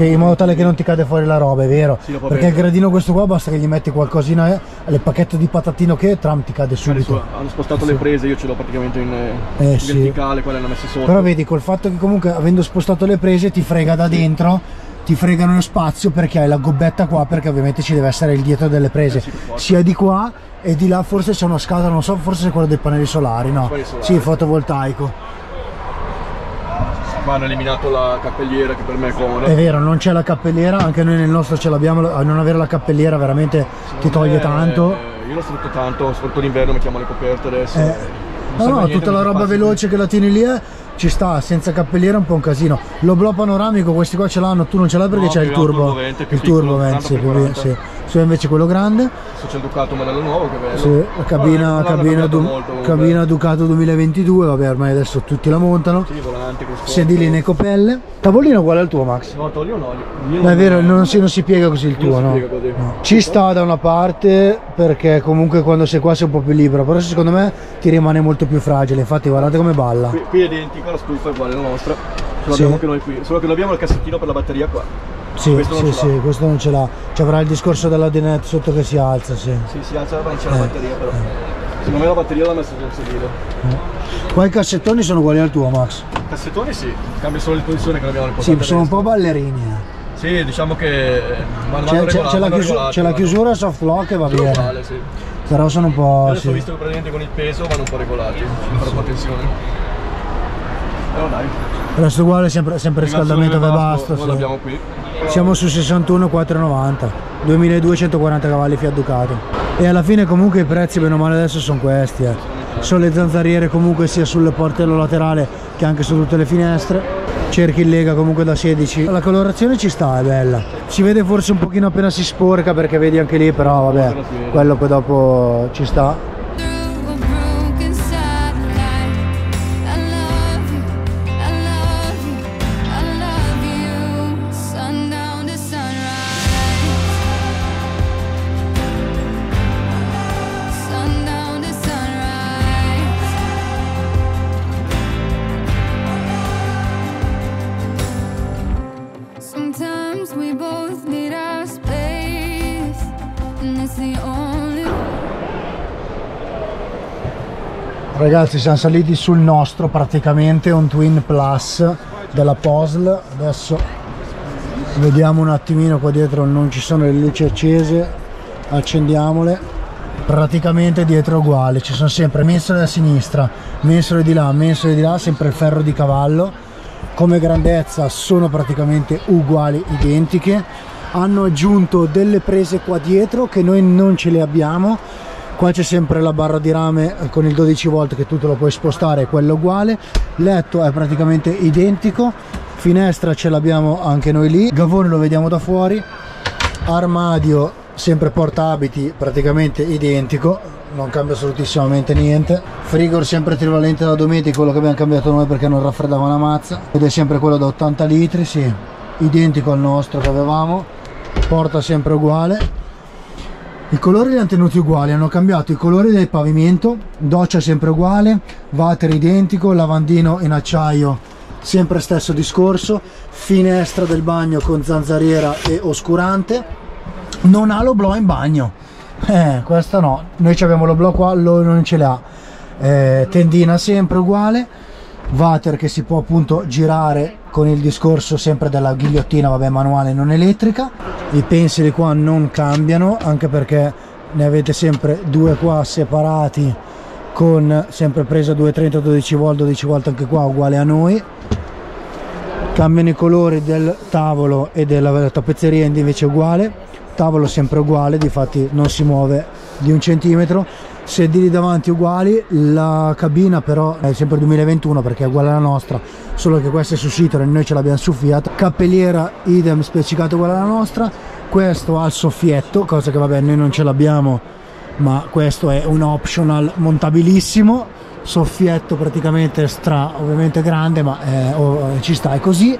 In modo tale che non ti cade fuori la roba, è vero? Sì, perché il gradino questo qua basta che gli metti qualcosina, il pacchetto di patatino tram ti cade subito. Hanno spostato le prese, io ce l'ho praticamente in verticale, quelle hanno messo sotto. Però vedi, col fatto che comunque avendo spostato le prese ti frega da dentro, ti fregano lo spazio perché hai la gobbetta qua, perché ovviamente ci deve essere il dietro delle prese, sia di qua e di là. Forse c'è una scatola, non so, forse è quella dei pannelli solari, no? Sì, fotovoltaico. Ma hanno eliminato la cappelliera, che per me è comoda. È vero, non c'è la cappelliera, anche noi nel nostro ce l'abbiamo, non avere la cappelliera veramente ti toglie tanto. Io lo sfrutto tanto, soprattutto d'inverno, mettiamo le coperte adesso. Tutta la roba veloce che la tieni lì ci sta, senza cappelliera è un po' un casino. L'oblò panoramico, questi qua ce l'hanno, tu non ce l'hai perché c'è il turbo. Il turbo venti, sì. Su invece quello grande. Su c'è il Ducato modello nuovo, che bello. Sì, la cabina Ducato 2022, vabbè ormai adesso tutti la montano. Sì, volante, sedilini e copelle. Tavolino uguale al tuo, Max? No, tavolino no. È vero, non si piega così il tuo, no? Ci sta da una parte, perché comunque quando sei qua sei un po' più libero, però secondo me ti rimane molto più fragile, infatti guardate come balla. Qui è identico, la stufa è uguale alla nostra, ce l'abbiamo anche noi qui, solo che dobbiamo il cassettino per la batteria qua. Sì, questo non ce l'ha. Ci avrà il discorso della dinette sotto che si alza, sì. Sì, si alza, ma non c'è la batteria però. Secondo me la batteria l'ha messa sul sedile. Qua i cassettoni sono uguali al tuo, Max? I cassettoni sì, cambia solo la posizione che abbiamo riportato. Sì, sono un po' ballerini. Sì, diciamo che c'è la chiusura soft lock e va bene. Vale, sì. Però sono un po'... Adesso ho visto che praticamente con il peso vanno un po' regolati, bisogna fare un po' attenzione. Resto uguale, sempre riscaldamento da basso. L'abbiamo qui. Siamo su 61,490, 2240 cavalli Fiat Ducato. E alla fine comunque i prezzi bene o male adesso sono questi. Sono le zanzariere comunque sia sul portello laterale che anche su tutte le finestre. cerchi in lega comunque da 16. La colorazione ci sta, è bella. Si vede forse un pochino appena si sporca, perché vedi anche lì, però vabbè, quello poi dopo ci sta. Ragazzi, siamo saliti sul nostro, praticamente un Twin Plus della Pössl. Adesso vediamo un attimino, qua dietro non ci sono le luci accese, accendiamole. Praticamente dietro è uguale, ci sono sempre mensole da sinistra, mensole di là, mensole di là, sempre il ferro di cavallo. Come grandezza sono praticamente uguali, identiche. Hanno aggiunto delle prese qua dietro che noi non ce le abbiamo. Qua c'è sempre la barra di rame con il 12 volt che tu te lo puoi spostare, quello uguale. Letto è praticamente identico. Finestra ce l'abbiamo anche noi lì. Gavone lo vediamo da fuori. Armadio, sempre portaabiti, praticamente identico. Non cambia assolutissimamente niente. Frigor sempre trivalente da Dometic, quello che abbiamo cambiato noi perché non raffreddava una mazza. Ed è sempre quello da 80 litri, sì. Identico al nostro che avevamo. Porta sempre uguale. I colori li hanno tenuti uguali, hanno cambiato i colori del pavimento, doccia sempre uguale, water identico, lavandino in acciaio, sempre stesso discorso, finestra del bagno con zanzariera e oscurante, non ha lo blow in bagno, questa no, noi abbiamo lo blow qua, lui non ce l'ha, tendina sempre uguale, water che si può appunto girare con il discorso sempre della ghigliottina, vabbè, manuale non elettrica. I pensili qua non cambiano, anche perché ne avete sempre due qua separati con sempre presa 230 12 volt 12 volt anche qua uguale a noi. Cambiano i colori del tavolo e della tappezzeria, invece uguale, tavolo sempre uguale, difatti non si muove di un centimetro. Sedili davanti uguali, la cabina però è sempre 2021 perché è uguale alla nostra, solo che questa è su Citroen, noi ce l'abbiamo su Fiat. Cappelliera idem, spiaccicata uguale alla nostra. Questo ha il soffietto, cosa che vabbè noi non ce l'abbiamo, ma questo è un optional montabilissimo. Soffietto praticamente stra, ovviamente grande, ma ci sta, è così.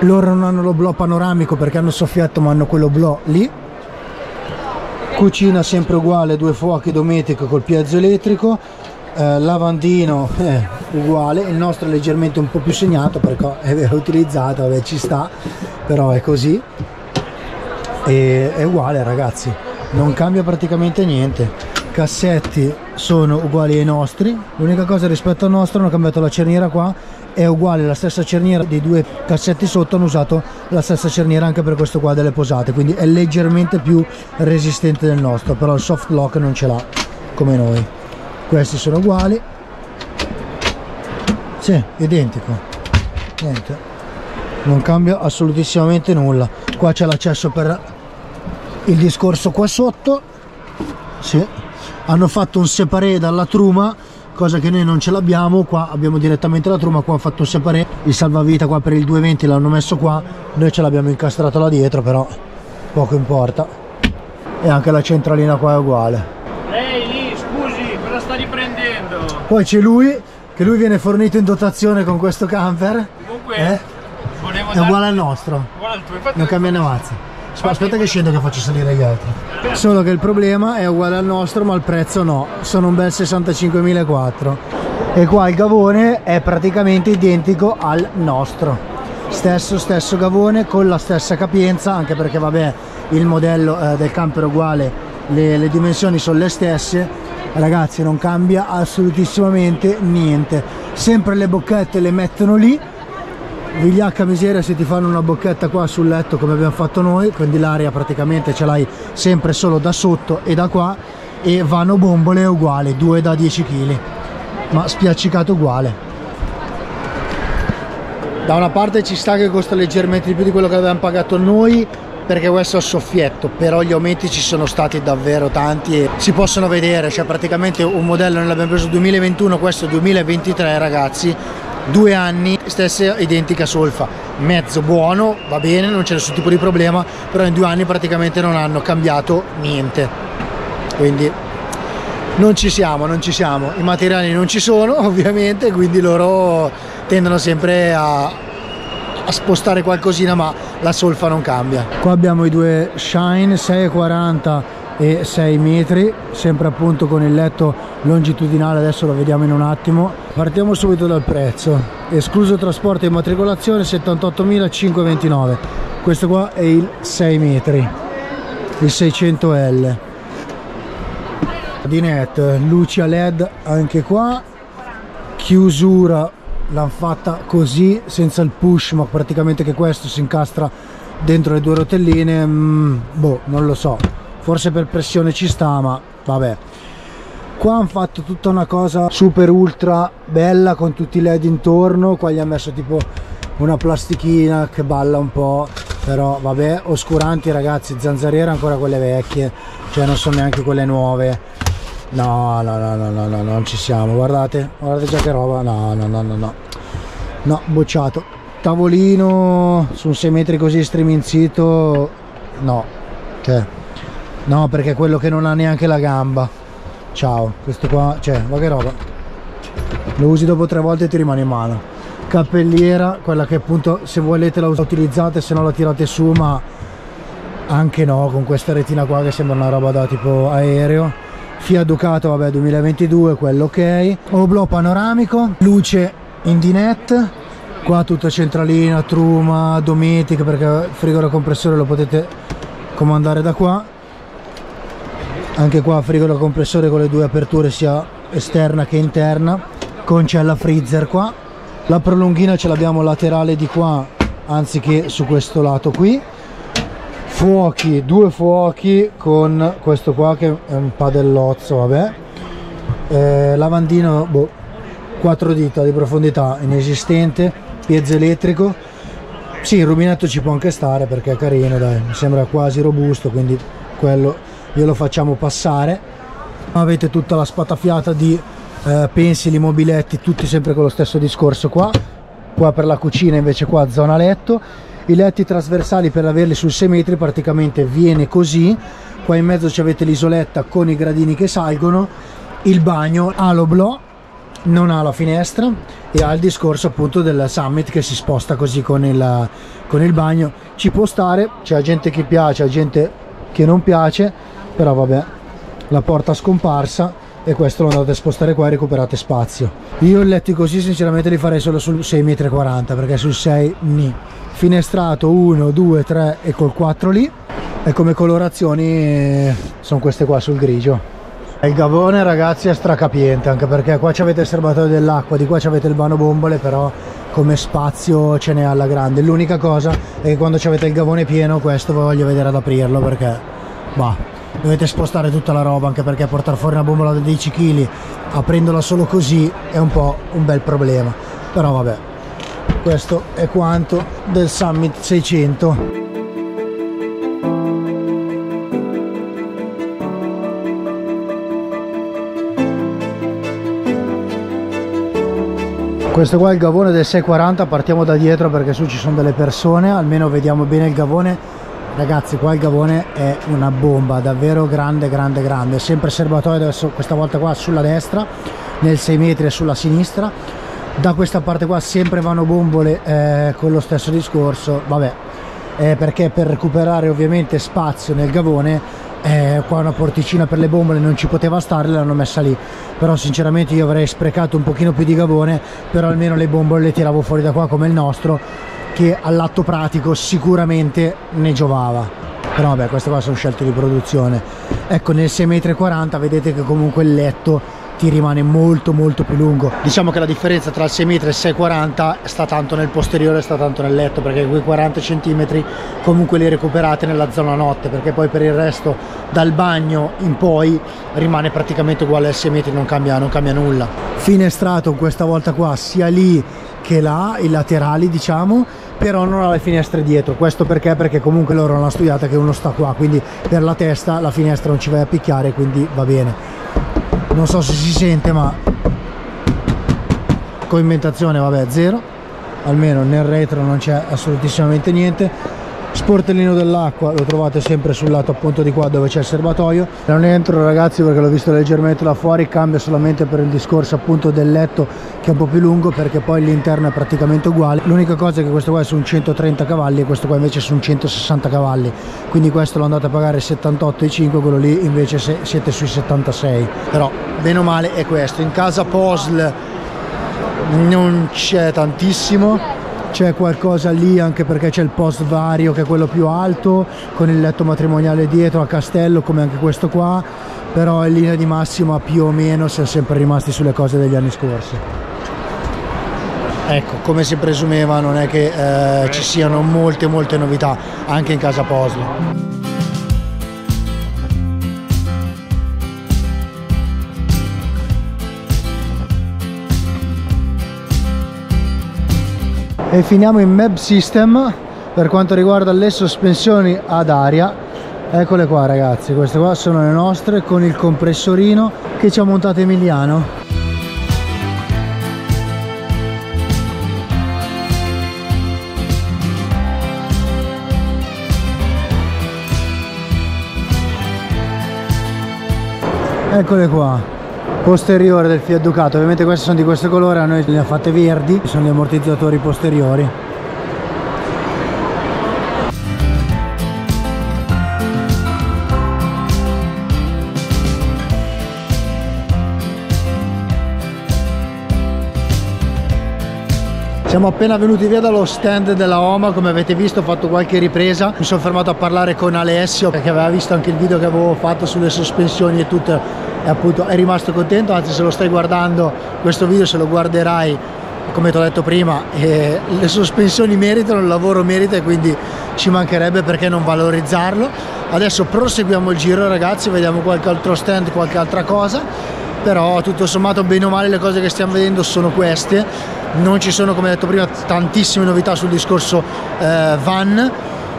Loro non hanno lo blow panoramico perché hanno il soffietto, ma hanno quello blow lì. Cucina sempre uguale, due fuochi Dometic col piezo elettrico, lavandino uguale, il nostro è leggermente un po' più segnato perché è utilizzato, vabbè, ci sta, però è così, e è uguale ragazzi, non cambia praticamente niente. Cassetti sono uguali ai nostri, l'unica cosa rispetto al nostro hanno cambiato la cerniera qua, è uguale, la stessa cerniera dei due cassetti sotto, hanno usato la stessa cerniera anche per questo qua delle posate, quindi è leggermente più resistente del nostro, però il soft lock non ce l'ha come noi. Questi sono uguali, sì, identico, niente, non cambia assolutissimamente nulla. Qua c'è l'accesso per il discorso qua sotto, sì. Hanno fatto un separé dalla Truma, cosa che noi non ce l'abbiamo, qua abbiamo direttamente la Truma, qua ho fatto un separé, il salvavita qua per il 220 l'hanno messo qua, noi ce l'abbiamo incastrato là dietro, però poco importa. E anche la centralina qua è uguale. Ehi lì, scusi, cosa sta riprendendo? Poi c'è lui, che lui viene fornito in dotazione con questo camper. Comunque è uguale al nostro, uguale al tuo, non cambia una mazza. Aspetta che scendo, che faccio salire gli altri. Solo che il problema è uguale al nostro, ma il prezzo no, sono un bel 65.400. E qua il gavone è praticamente identico al nostro, stesso gavone con la stessa capienza, anche perché vabbè il modello del camper è uguale, le dimensioni sono le stesse. Ragazzi, non cambia assolutissimamente niente, sempre le bocchette le mettono lì. Vigliacca miseria se ti fanno una bocchetta qua sul letto come abbiamo fatto noi, quindi l'aria praticamente ce l'hai sempre solo da sotto e da qua, e vanno bombole uguali, 2 da 10 kg, ma spiaccicato uguale. Da una parte ci sta che costa leggermente di più di quello che avevamo pagato noi, perché questo è il soffietto, però gli aumenti ci sono stati davvero tanti e si possono vedere, cioè praticamente un modello noi l'abbiamo preso 2021, questo 2023 ragazzi, 2 anni, stessa identica solfa, mezzo buono, va bene, non c'è nessun tipo di problema, però in 2 anni praticamente non hanno cambiato niente, quindi non ci siamo, i materiali non ci sono ovviamente, quindi loro tendono sempre a spostare qualcosina, ma la solfa non cambia. Qua abbiamo i due Shine 6,40 e 6 metri, sempre appunto con il letto longitudinale, adesso lo vediamo in un attimo. Partiamo subito dal prezzo, escluso trasporto e immatricolazione 78.529, questo qua è il 6 metri, il 600L di Net, luci a LED anche qua, chiusura l'hanno fatta così senza il push, ma praticamente che questo si incastra dentro le due rotelline, boh, non lo so, forse per pressione ci sta, ma vabbè. Qua hanno fatto tutta una cosa super ultra bella con tutti i LED intorno, qua gli hanno messo tipo una plastichina che balla un po', però vabbè, oscuranti ragazzi, zanzariere ancora quelle vecchie, cioè non sono neanche quelle nuove. No, non ci siamo, guardate già che roba, no, bocciato. Tavolino su un 6 metri così striminzito, no, cioè, no, perché è quello che non ha neanche la gamba, ciao, questo qua, cioè, ma che roba, lo usi dopo 3 volte e ti rimane in mano. Cappelliera, quella che appunto se volete la utilizzate, se no la tirate su, ma anche no, con questa retina qua che sembra una roba da tipo aereo. Fiat Ducato, vabbè, 2022, quello ok. Oblò panoramico, luce in dinette, qua tutta centralina, Truma, Dometic, perché il frigorifero compressore lo potete comandare da qua. Anche qua frigorifero compressore con le due aperture sia esterna che interna, concella freezer qua. La prolunghina ce l'abbiamo laterale di qua, anziché su questo lato qui. Fuochi, 2 fuochi con questo qua che è un padellozzo, vabbè. Lavandino, boh, 4 dita di profondità, inesistente. Piezo elettrico, sì, il rubinetto ci può anche stare perché è carino, dai, mi sembra quasi robusto, quindi quello glielo facciamo passare. Avete tutta la spatafiata di pensili, mobiletti, tutti sempre con lo stesso discorso qua. Qua per la cucina invece, qua zona letto. I letti trasversali per averli sul 6 metri praticamente viene così, qua in mezzo ci avete l'isoletta con i gradini che salgono, il bagno ha l'oblò, non ha la finestra e ha il discorso appunto del Summit che si sposta così con il bagno, ci può stare, c'è gente che piace, c'è gente che non piace, però vabbè, la porta scomparsa. E questo lo andate a spostare qua e recuperate spazio. Io letti così sinceramente li farei solo sul 6,40 m, perché sul 6 ni. Finestrato 1, 2, 3 e col 4 lì. E come colorazioni sono queste qua sul grigio. Il gavone ragazzi è stracapiente, anche perché qua c'avete il serbatoio dell'acqua, di qua c'avete il bagno bombole, però come spazio ce n'è alla grande. L'unica cosa è che quando c'avete il gavone pieno, questo voglio vedere ad aprirlo, perché va. Dovete spostare tutta la roba, anche perché portare fuori una bombola da 10 kg aprendola solo così è un po' un bel problema, però vabbè, questo è quanto del Summit 600. Questo qua è il gavone del 640, partiamo da dietro perché su ci sono delle persone, almeno vediamo bene il gavone. Ragazzi, qua il gavone è una bomba, davvero grande, sempre serbatoio adesso, questa volta qua sulla destra, nel 6 metri e sulla sinistra, da questa parte qua sempre vanno bombole con lo stesso discorso, vabbè, perché per recuperare ovviamente spazio nel gavone, qua una porticina per le bombole non ci poteva stare, l'hanno messa lì, però sinceramente io avrei sprecato un pochino più di gavone, però almeno le bombole le tiravo fuori da qua come il nostro, che all'atto pratico sicuramente ne giovava, però vabbè, queste qua sono scelte di produzione. Ecco, nel 6,40 m vedete che comunque il letto ti rimane molto più lungo, diciamo che la differenza tra il 6 metri e il 6,40 sta tanto nel posteriore, sta tanto nel letto, perché quei 40 cm comunque li recuperate nella zona notte, perché poi per il resto dal bagno in poi rimane praticamente uguale al 6 metri, non cambia nulla. Finestrato questa volta qua sia lì che là, i laterali diciamo, però non ha le finestre dietro, questo perché comunque loro hanno studiata che uno sta qua, quindi per la testa la finestra non ci vai a picchiare, quindi va bene. Non so se si sente, ma Pavimentazione vabbè zero, almeno nel retro non c'è assolutissimamente niente. Sportellino dell'acqua lo trovate sempre sul lato appunto di qua dove c'è il serbatoio. Non entro ragazzi perché l'ho visto leggermente da fuori, cambia solamente per il discorso appunto del letto che è un po' più lungo, perché poi l'interno è praticamente uguale. L'unica cosa è che questo qua è su un 130 cavalli e questo qua invece è su un 160 cavalli, quindi questo lo andate a pagare 78,5, quello lì invece se siete sui 76. Però bene o male è questo. In casa Pössl non c'è tantissimo, c'è qualcosa lì anche perché c'è il post vario che è quello più alto con il letto matrimoniale dietro a castello, come anche questo qua, però in linea di massima più o meno si è sempre rimasti sulle cose degli anni scorsi. Ecco, come si presumeva non è che ci siano molte novità anche in casa Pössl. E finiamo in Meb System per quanto riguarda le sospensioni ad aria. Eccole qua ragazzi, queste qua sono le nostre con il compressorino che ci ha montato Emiliano. Eccole qua, posteriore del Fiat Ducato, ovviamente queste sono di questo colore, a noi le ha fatte verdi, sono gli ammortizzatori posteriori. Siamo appena venuti via dallo stand della Oma, come avete visto ho fatto qualche ripresa, mi sono fermato a parlare con Alessio perché aveva visto anche il video che avevo fatto sulle sospensioni e tutto, e appunto è rimasto contento. Anzi, se lo stai guardando questo video, se lo guarderai, come ti ho detto prima, le sospensioni meritano, il lavoro merita, e quindi ci mancherebbe, perché non valorizzarlo. Adesso proseguiamo il giro ragazzi, vediamo qualche altro stand, qualche altra cosa, però tutto sommato bene o male le cose che stiamo vedendo sono queste. Non ci sono, come detto prima, tantissime novità sul discorso van.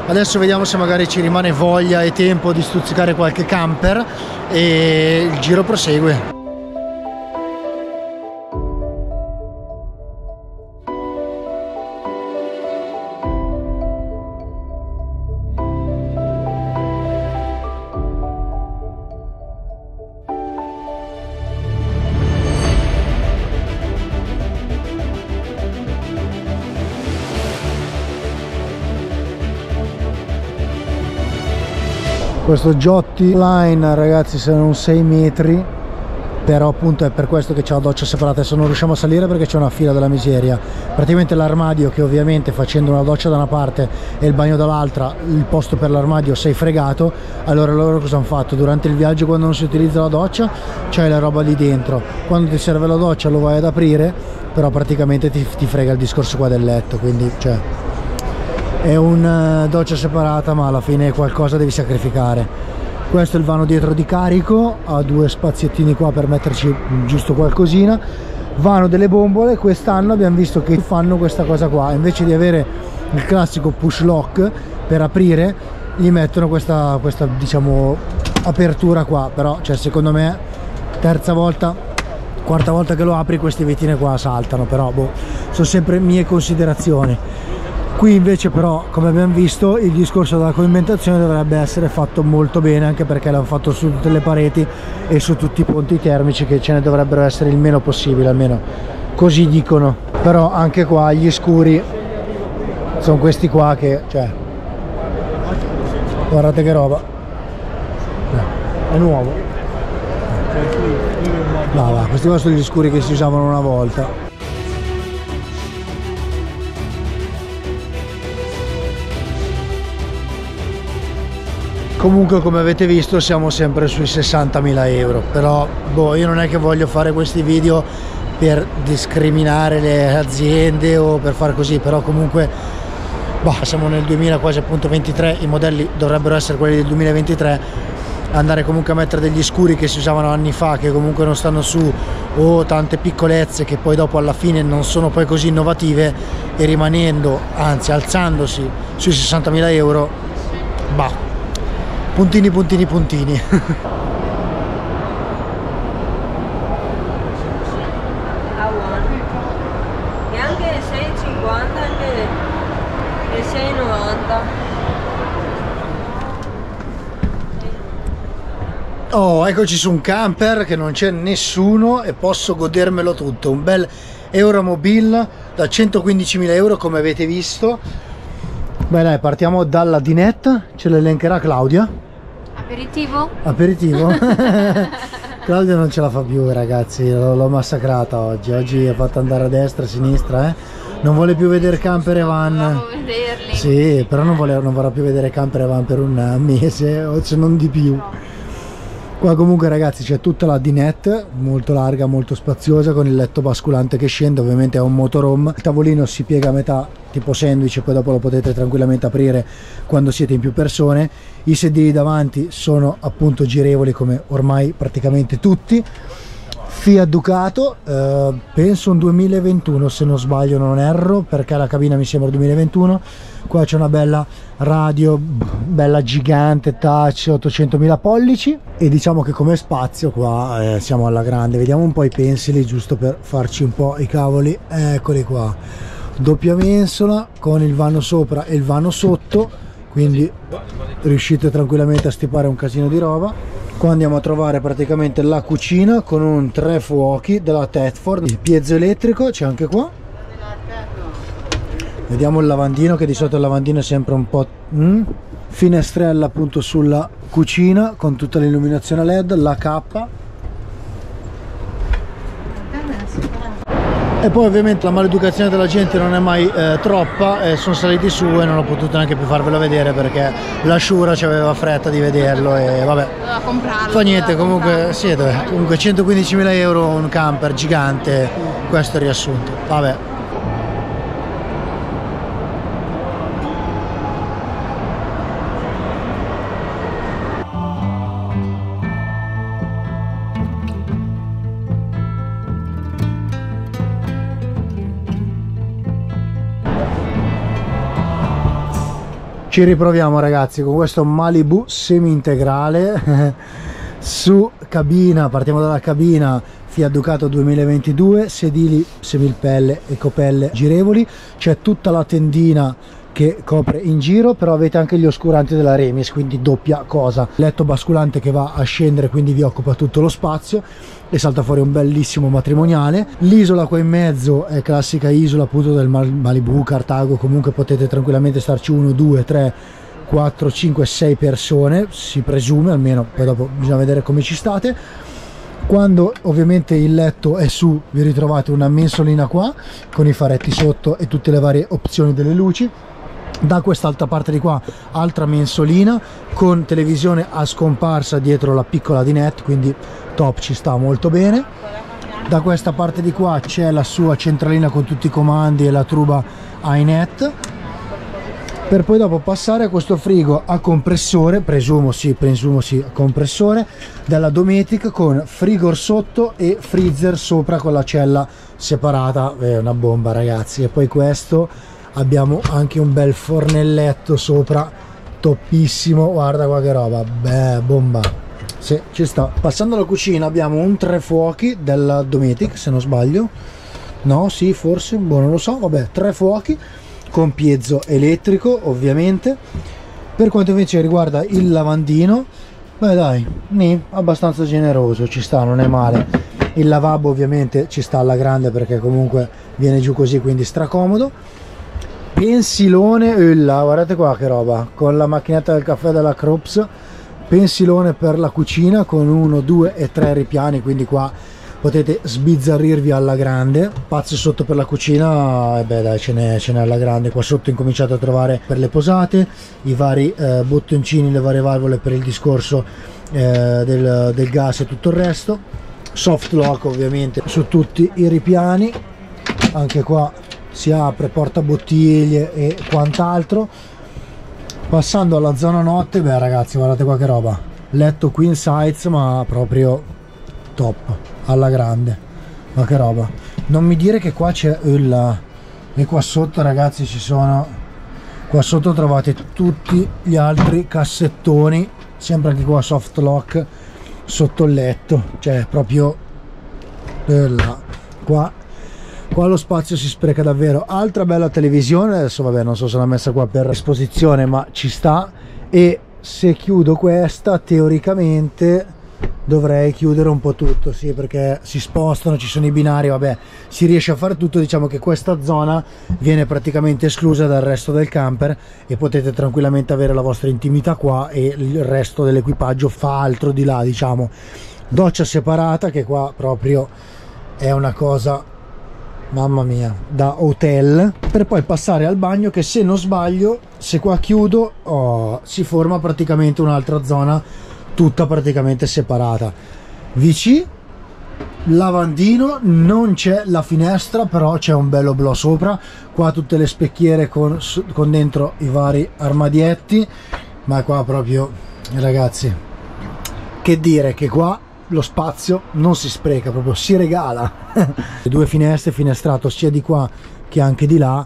Adesso vediamo se magari ci rimane voglia e tempo di stuzzicare qualche camper e il giro prosegue. Questo Jotty Line ragazzi sono 6 metri, però appunto è per questo che c'è la doccia separata. Adesso non riusciamo a salire perché c'è una fila della miseria, praticamente l'armadio, che ovviamente facendo una doccia da una parte e il bagno dall'altra, il posto per l'armadio sei fregato. Allora loro cosa hanno fatto? Durante il viaggio, quando non si utilizza la doccia, c'hai la roba lì dentro, quando ti serve la doccia lo vai ad aprire, però praticamente ti frega il discorso qua del letto, quindi cioè è una doccia separata, ma alla fine qualcosa devi sacrificare. Questo è il vano dietro di carico, ha due spaziettini qua per metterci giusto qualcosina. Vano delle bombole, quest'anno abbiamo visto che fanno questa cosa qua, invece di avere il classico push lock per aprire, gli mettono questa diciamo apertura qua, però cioè secondo me terza volta, quarta volta che lo apri queste vetine qua saltano, però boh, sono sempre mie considerazioni. Qui invece però, come abbiamo visto, il discorso della pavimentazione dovrebbe essere fatto molto bene, anche perché l'hanno fatto su tutte le pareti e su tutti i ponti termici, che ce ne dovrebbero essere il meno possibile, almeno così dicono. Però anche qua gli scuri sono questi qua che, cioè, guardate che roba, è nuovo. No, va, questi qua sono gli scuri che si usavano una volta. Comunque, come avete visto, siamo sempre sui 60.000 euro, però boh, io non è che voglio fare questi video per discriminare le aziende o per far così, però comunque boh, siamo nel 2000 quasi appunto 23, i modelli dovrebbero essere quelli del 2023. Andare comunque a mettere degli scuri che si usavano anni fa, che comunque non stanno su, o tante piccolezze che poi dopo alla fine non sono poi così innovative, e rimanendo, anzi alzandosi sui 60.000 euro, bah, puntini. Oh, eccoci su un camper che non c'è nessuno e posso godermelo tutto. Un bel Euromobil da 115.000 euro come avete visto. Beh dai, partiamo dalla dinette, ce l'elencherà Claudia. Aperitivo? Aperitivo? Claudia non ce la fa più ragazzi, l'ho massacrata oggi. Oggi è fatta andare a destra, a sinistra, non vuole più vedere camper e van. Non volevo vederli. Sì, però non vorrà più vedere camper e van per un mese o se non di più. Qua comunque ragazzi c'è tutta la dinette, molto larga, molto spaziosa, con il letto basculante che scende, ovviamente è un motorhome. Il tavolino si piega a metà tipo sandwich e poi dopo lo potete tranquillamente aprire quando siete in più persone. I sedili davanti sono appunto girevoli come ormai praticamente tutti. Fiat Ducato, penso un 2021 se non sbaglio, non erro, perché la cabina mi sembra 2021. Qua c'è una bella radio, bella gigante, touch, 800.000 pollici e diciamo che come spazio qua siamo alla grande. Vediamo un po' i pensili giusto per farci un po' i cavoli, eccoli qua, doppia mensola con il vano sopra e il vano sotto, quindi riuscite tranquillamente a stipare un casino di roba. Qua andiamo a trovare praticamente la cucina con un 3 fuochi della Thetford, il piezo elettrico c'è anche qua. Vediamo il lavandino, che di solito il lavandino è sempre un po' finestrella appunto sulla cucina con tutta l'illuminazione LED, la K. E poi ovviamente la maleducazione della gente non è mai troppa, sono saliti su e non ho potuto neanche più farvelo vedere perché la Sciura ci aveva fretta di vederlo e vabbè, doveva comprarlo, fa niente, comunque, sì, comunque 115.000 euro un camper gigante, questo è il riassunto, vabbè. Ci riproviamo ragazzi con questo Malibu semi integrale su cabina, partiamo dalla cabina Fiat Ducato 2022, sedili semilpelle e copelle girevoli, c'è tutta la tendina che copre in giro, però avete anche gli oscuranti della Remis, quindi doppia cosa, letto basculante che va a scendere quindi vi occupa tutto lo spazio e salta fuori un bellissimo matrimoniale. L'isola qua in mezzo è classica isola appunto del Malibu, Carthago, comunque potete tranquillamente starci 1, 2, 3, 4, 5, 6 persone si presume, almeno poi dopo bisogna vedere come ci state. Quando ovviamente il letto è su vi ritrovate una mensolina qua con i faretti sotto e tutte le varie opzioni delle luci. Da quest'altra parte di qua altra mensolina con televisione a scomparsa dietro la piccola dinette, quindi top, ci sta molto bene. Da questa parte di qua c'è la sua centralina con tutti i comandi e la tuba iNet, per poi dopo passare a questo frigo a compressore, presumo sì, a compressore della Dometic, con frigor sotto e freezer sopra con la cella separata, è una bomba ragazzi. E poi questo, abbiamo anche un bel fornelletto sopra, toppissimo, guarda qua che roba, beh, bomba, sì, ci sta. Passando alla cucina abbiamo un 3 fuochi della Dometic, se non sbaglio, no, sì, forse, boh, non lo so, vabbè, 3 fuochi con piezo elettrico, ovviamente. Per quanto invece riguarda il lavandino, beh dai, abbastanza generoso, ci sta, non è male. Il lavabo ovviamente ci sta alla grande perché comunque viene giù così, quindi stracomodo. Pensilone, guardate qua che roba, con la macchinetta del caffè della Krups, pensilone per la cucina con 1, 2 e 3 ripiani, quindi qua potete sbizzarrirvi alla grande. Pazzo sotto per la cucina, e beh dai, ce n'è alla grande. Qua sotto incominciate a trovare per le posate, i vari bottoncini, le varie valvole per il discorso del gas e tutto il resto. Soft lock ovviamente su tutti i ripiani, anche qua si apre, porta bottiglie e quant'altro. Passando alla zona notte, beh ragazzi guardate qua che roba, letto queen size ma proprio top, alla grande, ma che roba. Non mi dire che qua c'è il, e qua sotto ragazzi ci sono, qua sotto trovate tutti gli altri cassettoni, sempre anche qua soft lock sotto il letto, cioè proprio qua lo spazio si spreca davvero. Altra bella televisione, adesso vabbè non so se l'ha messa qua per esposizione ma ci sta. E se chiudo questa teoricamente dovrei chiudere un po' tutto, sì, perché si spostano, ci sono i binari, vabbè, si riesce a fare tutto. Diciamo che questa zona viene praticamente esclusa dal resto del camper e potete tranquillamente avere la vostra intimità qua e il resto dell'equipaggio fa altro di là, diciamo. Doccia separata, che qua proprio è una cosa, mamma mia, da hotel, per poi passare al bagno, che se non sbaglio, se qua chiudo, oh, si forma praticamente un'altra zona tutta praticamente separata. WC, lavandino, non c'è la finestra, però c'è un bello blò sopra. Qua tutte le specchiere con dentro i vari armadietti, ma qua proprio, ragazzi, che dire, che qua lo spazio non si spreca, proprio si regala. Le due finestre, finestrato sia di qua che anche di là,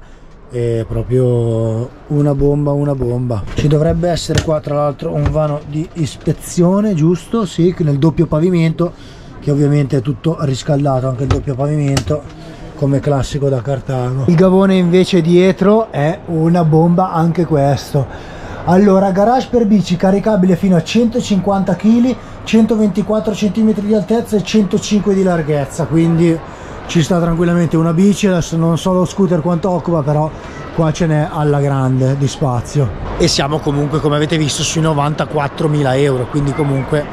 è proprio una bomba, una bomba. Ci dovrebbe essere qua tra l'altro un vano di ispezione, giusto? Sì, nel doppio pavimento, che ovviamente è tutto riscaldato, anche il doppio pavimento come classico da Carthago. Il gavone invece dietro è una bomba anche questo. Allora, garage per bici caricabile fino a 150 kg, 124 cm di altezza e 105 di larghezza, quindi ci sta tranquillamente una bici. Adesso non so lo scooter quanto occupa, però qua ce n'è alla grande di spazio. E siamo comunque, come avete visto, sui 94.000 euro, quindi comunque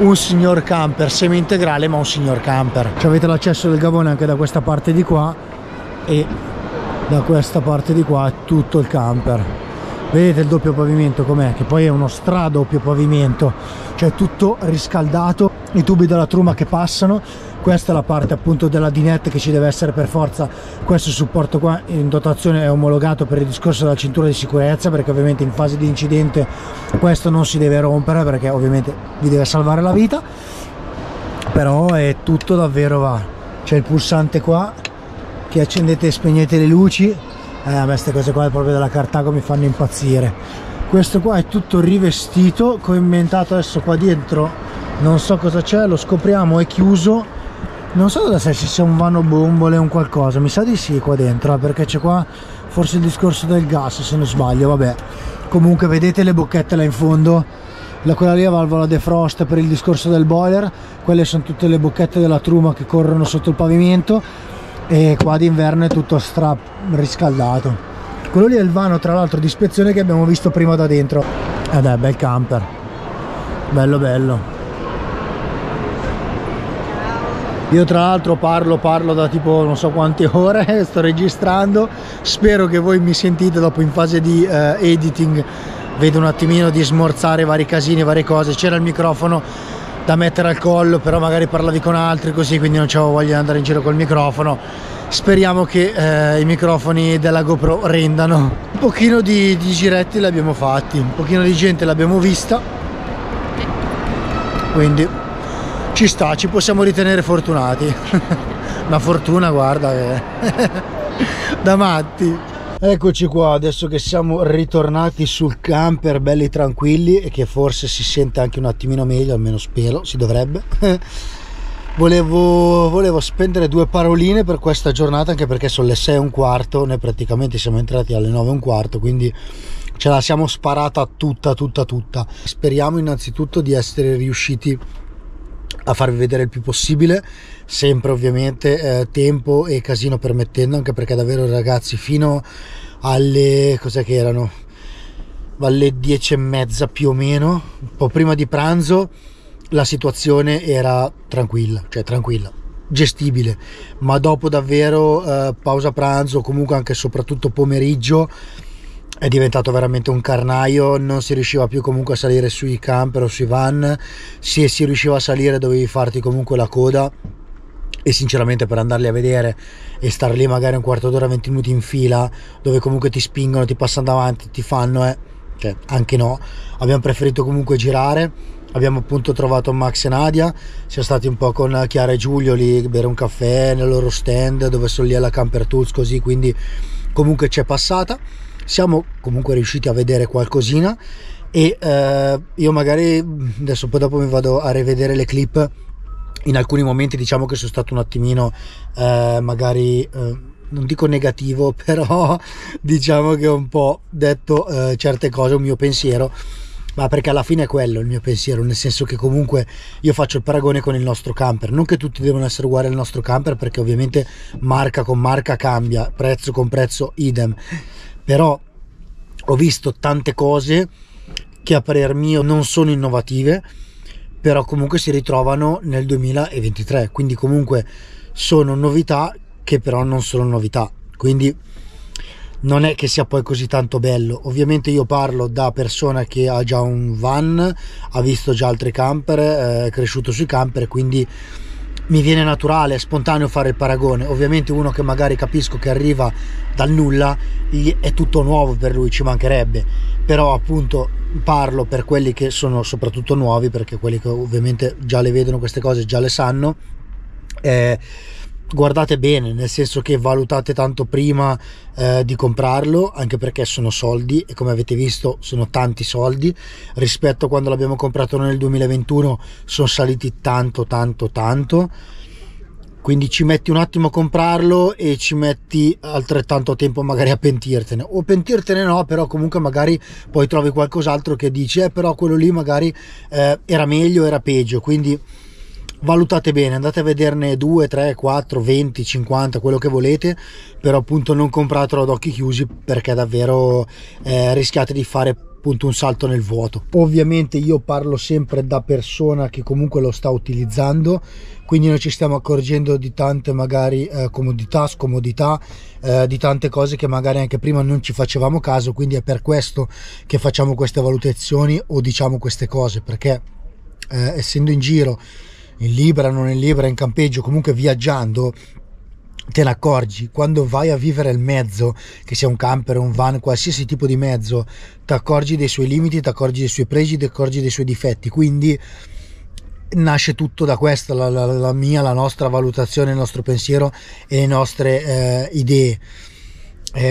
un signor camper, semi integrale, ma un signor camper. Avete l'accesso del gavone anche da questa parte di qua e da questa parte di qua, tutto il camper. Vedete il doppio pavimento com'è, che poi è uno stradoppio pavimento, cioè tutto riscaldato, i tubi della Truma che passano. Questa è la parte appunto della dinette, che ci deve essere per forza. Questo supporto qua in dotazione è omologato per il discorso della cintura di sicurezza, perché ovviamente in fase di incidente questo non si deve rompere, perché ovviamente vi deve salvare la vita. Però è tutto davvero, va, c'è il pulsante qua che accendete e spegnete le luci. A me queste cose qua proprio della Carthago mi fanno impazzire. Questo qua è tutto rivestito, commentato. Adesso qua dietro non so cosa c'è, lo scopriamo. È chiuso, non so se ci sia un vano bombole o un qualcosa, mi sa di sì qua dentro, perché c'è qua forse il discorso del gas, se non sbaglio. Vabbè, comunque vedete le bocchette là in fondo, quella lì è valvola defrost per il discorso del boiler, quelle sono tutte le bocchette della Truma che corrono sotto il pavimento, e qua d'inverno è tutto stra riscaldato. Quello lì è il vano tra l'altro di ispezione che abbiamo visto prima da dentro, ed è bel camper, bello bello. Io tra l'altro parlo da tipo non so quante ore, sto registrando, spero che voi mi sentite. Dopo in fase di editing vedo un attimino di smorzare vari casini, varie cose. C'era il microfono da mettere al collo, però magari parlavi con altri così, quindi non c'avevo voglia di andare in giro col microfono. Speriamo che i microfoni della GoPro rendano. Un pochino di giretti l'abbiamo fatti, un pochino di gente l'abbiamo vista, quindi ci sta, ci possiamo ritenere fortunati. Una fortuna, guarda, da matti. Eccoci qua, adesso che siamo ritornati sul camper belli tranquilli, e che forse si sente anche un attimino meglio, almeno spero, si dovrebbe. Volevo spendere due paroline per questa giornata, anche perché sono le 6 e un quarto, noi praticamente siamo entrati alle 9 e un quarto, quindi ce la siamo sparata tutta. Speriamo innanzitutto di essere riusciti a farvi vedere il più possibile, sempre ovviamente tempo e casino permettendo, anche perché davvero, ragazzi, fino alle, cos'è che erano, alle 10:30 più o meno, un po' prima di pranzo, la situazione era tranquilla, cioè tranquilla, gestibile. Ma dopo davvero pausa pranzo, comunque anche soprattutto pomeriggio, è diventato veramente un carnaio. Non si riusciva più comunque a salire sui camper o sui van, se si riusciva a salire dovevi farti comunque la coda, e sinceramente per andarli a vedere e star lì magari un quarto d'ora, 20 minuti in fila, dove comunque ti spingono, ti passano davanti, ti fanno cioè anche no. Abbiamo preferito comunque girare, abbiamo appunto trovato Max e Nadia, siamo stati un po' con Chiara e Giulio lì, bere un caffè nel loro stand dove sono lì alla Camper Tools, così, quindi comunque c'è passata. Siamo comunque riusciti a vedere qualcosina, e io magari adesso poi dopo mi vado a rivedere le clip. In alcuni momenti diciamo che sono stato un attimino magari non dico negativo, però diciamo che ho un po' detto certe cose, un mio pensiero, ma perché alla fine è quello il mio pensiero, nel senso che comunque io faccio il paragone con il nostro camper, non che tutti devono essere uguali al nostro camper, perché ovviamente marca con marca cambia, prezzo con prezzo idem, però ho visto tante cose che a parer mio non sono innovative, però comunque si ritrovano nel 2023, quindi comunque sono novità che però non sono novità, quindi non è che sia poi così tanto bello. Ovviamente io parlo da persona che ha già un van, ha visto già altri camper, è cresciuto sui camper, quindi mi viene naturale, è spontaneo fare il paragone. Ovviamente uno che magari capisco che arriva dal nulla, è tutto nuovo per lui, ci mancherebbe, però appunto parlo per quelli che sono soprattutto nuovi, perché quelli che ovviamente già le vedono queste cose, già le sanno, guardate bene, nel senso che valutate tanto prima di comprarlo, anche perché sono soldi e come avete visto sono tanti soldi, rispetto a quando l'abbiamo comprato noi nel 2021 sono saliti tanto, quindi ci metti un attimo a comprarlo e ci metti altrettanto tempo magari a pentirtene, o pentirtene no, però comunque magari poi trovi qualcos'altro che dici però quello lì magari era meglio, era peggio, quindi valutate bene, andate a vederne 2, 3, 4, 20, 50, quello che volete, però appunto non compratelo ad occhi chiusi, perché davvero rischiate di fare appunto un salto nel vuoto. Ovviamente io parlo sempre da persona che comunque lo sta utilizzando, quindi noi ci stiamo accorgendo di tante magari comodità, scomodità, di tante cose che magari anche prima non ci facevamo caso, quindi è per questo che facciamo queste valutazioni o diciamo queste cose, perché essendo in giro, in libera, non in libera, in campeggio, comunque viaggiando, te ne accorgi. Quando vai a vivere il mezzo, che sia un camper, un van, qualsiasi tipo di mezzo, ti accorgi dei suoi limiti, ti accorgi dei suoi pregi, ti accorgi dei suoi difetti, quindi nasce tutto da questa la nostra valutazione, il nostro pensiero e le nostre idee.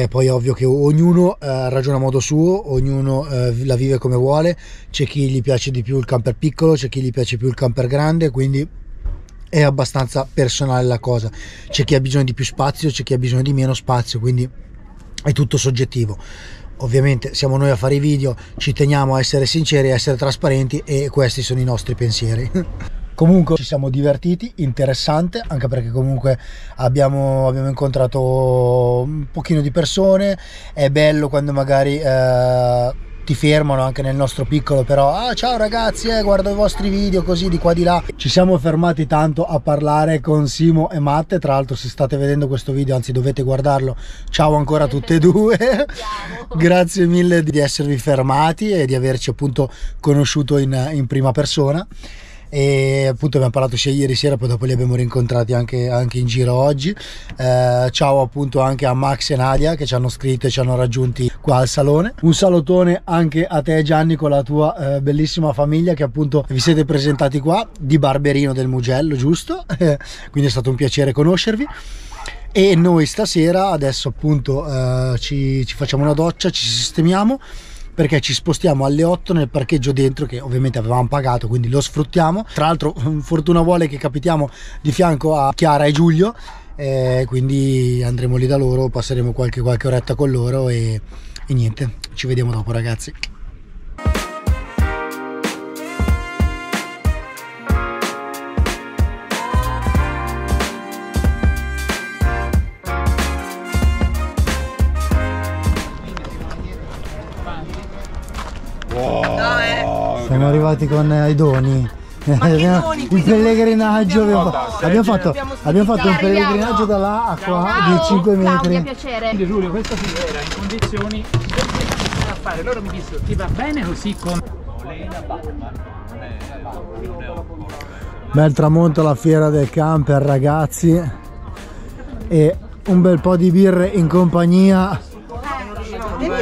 Poi è ovvio che ognuno ragiona a modo suo, ognuno la vive come vuole, c'è chi gli piace di più il camper piccolo, c'è chi gli piace più il camper grande, quindi è abbastanza personale la cosa, c'è chi ha bisogno di più spazio, c'è chi ha bisogno di meno spazio, quindi è tutto soggettivo. Ovviamente siamo noi a fare i video, ci teniamo a essere sinceri, a essere trasparenti, e questi sono i nostri pensieri. Comunque ci siamo divertiti, interessante, anche perché comunque abbiamo incontrato un pochino di persone. È bello quando magari ti fermano anche nel nostro piccolo, però ciao ragazzi, guardo i vostri video, così di qua di là. Ci siamo fermati tanto a parlare con Simo e Matte, tra l'altro se state vedendo questo video, anzi dovete guardarlo, ciao ancora a tutte e due. Grazie mille di esservi fermati e di averci appunto conosciuto in prima persona, e appunto abbiamo parlato sia ieri sera, poi dopo li abbiamo rincontrati anche in giro oggi. Ciao appunto anche a Max e Nadia che ci hanno scritto e ci hanno raggiunti qua al salone. Un salutone anche a te Gianni con la tua bellissima famiglia, che appunto vi siete presentati qua di Barberino del Mugello, giusto? Quindi è stato un piacere conoscervi, e noi stasera adesso appunto ci facciamo una doccia, ci sistemiamo, perché ci spostiamo alle 8 nel parcheggio dentro, che ovviamente avevamo pagato, quindi lo sfruttiamo. Tra l'altro fortuna vuole che capitiamo di fianco a Chiara e Giulio, quindi andremo lì da loro, passeremo qualche oretta con loro e niente, ci vediamo dopo ragazzi. Siamo arrivati con i doni. Ma che doni? Il pellegrinaggio abbiamo fatto un pellegrinaggio da là a qua di 5 metri. Quindi Giulio, questa filiera in condizioni da fare. Loro mi dissero ti va bene così con bel tramonto alla fiera del camper ragazzi, e un bel po' di birre in compagnia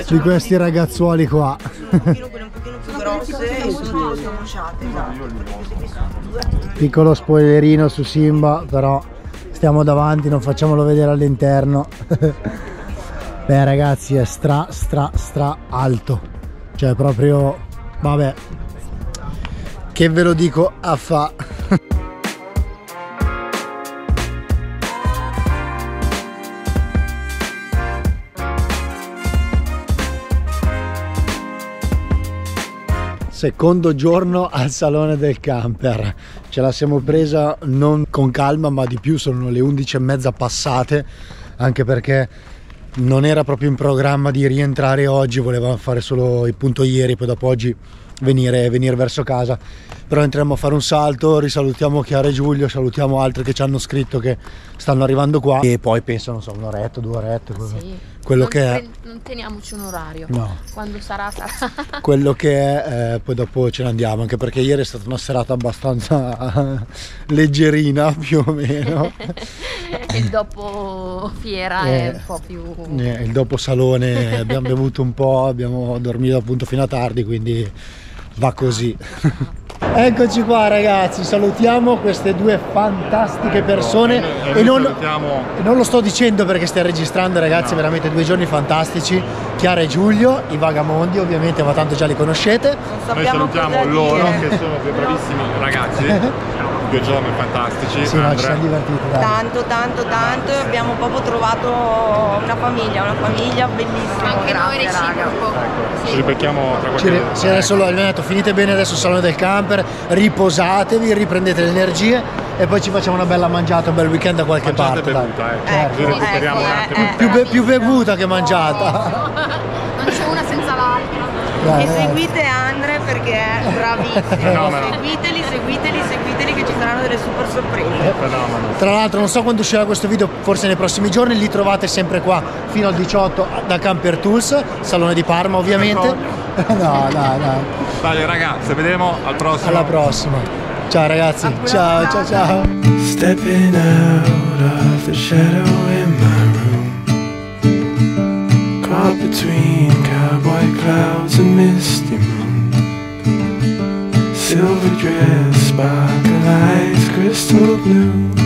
di questi ragazzuoli qua. Piccolo spoilerino su Simba, però stiamo davanti, non facciamolo vedere all'interno. Beh ragazzi, è stra alto, cioè proprio vabbè, che ve lo dico a fa. Secondo giorno al Salone del Camper, ce la siamo presa non con calma ma di più, sono le 11:30 passate, anche perché non era proprio in programma di rientrare oggi, volevamo fare solo il punto ieri, poi dopo oggi venire verso casa, però entriamo a fare un salto, risalutiamo Chiara e Giulio, salutiamo altri che ci hanno scritto che stanno arrivando qua e poi penso, non so, un'oretta, 2 orette, quello che è. Non teniamoci un orario, no. Quando sarà sarà. Quello che è, poi dopo ce ne andiamo, anche perché ieri è stata una serata abbastanza leggerina più o meno. Il dopo fiera è un po' più... il dopo salone abbiamo bevuto un po', abbiamo dormito appunto fino a tardi, quindi va così. Eccoci qua ragazzi, salutiamo queste due fantastiche persone e non lo sto dicendo perché stai registrando ragazzi, no. Veramente due giorni fantastici, Chiara e Giulio, i Vagamondi ovviamente, ma tanto già li conoscete. Noi salutiamo loro che sono due bravissimi ragazzi. Due giorni fantastici, sì, no, ci siamo divertiti, dai. tanto abbiamo proprio trovato una famiglia bellissima, anche grazie, noi reciproco, sì. Ci ripetiamo tra qualche giorno, se adesso l'ho detto, finite bene adesso il Salone del Camper, riposatevi, riprendete le energie e poi ci facciamo una bella mangiata, un bel weekend da qualche parte, più bevuta che mangiata, non c'è una senza l'altra. E seguite Andre perché è bravissimo, seguiteli che ci saranno delle super sorprese. Tra l'altro non so quando uscirà questo video, forse nei prossimi giorni, li trovate sempre qua fino al 18 da Camper Tools, Salone di Parma ovviamente. No. Dai ragazzi, vedremo al prossimo. Alla prossima. Ciao ragazzi, ciao. Stepping out of the shadow in my room. Caught between cowboy clouds and misty moon. Silver dress, sparkling eyes, crystal blue.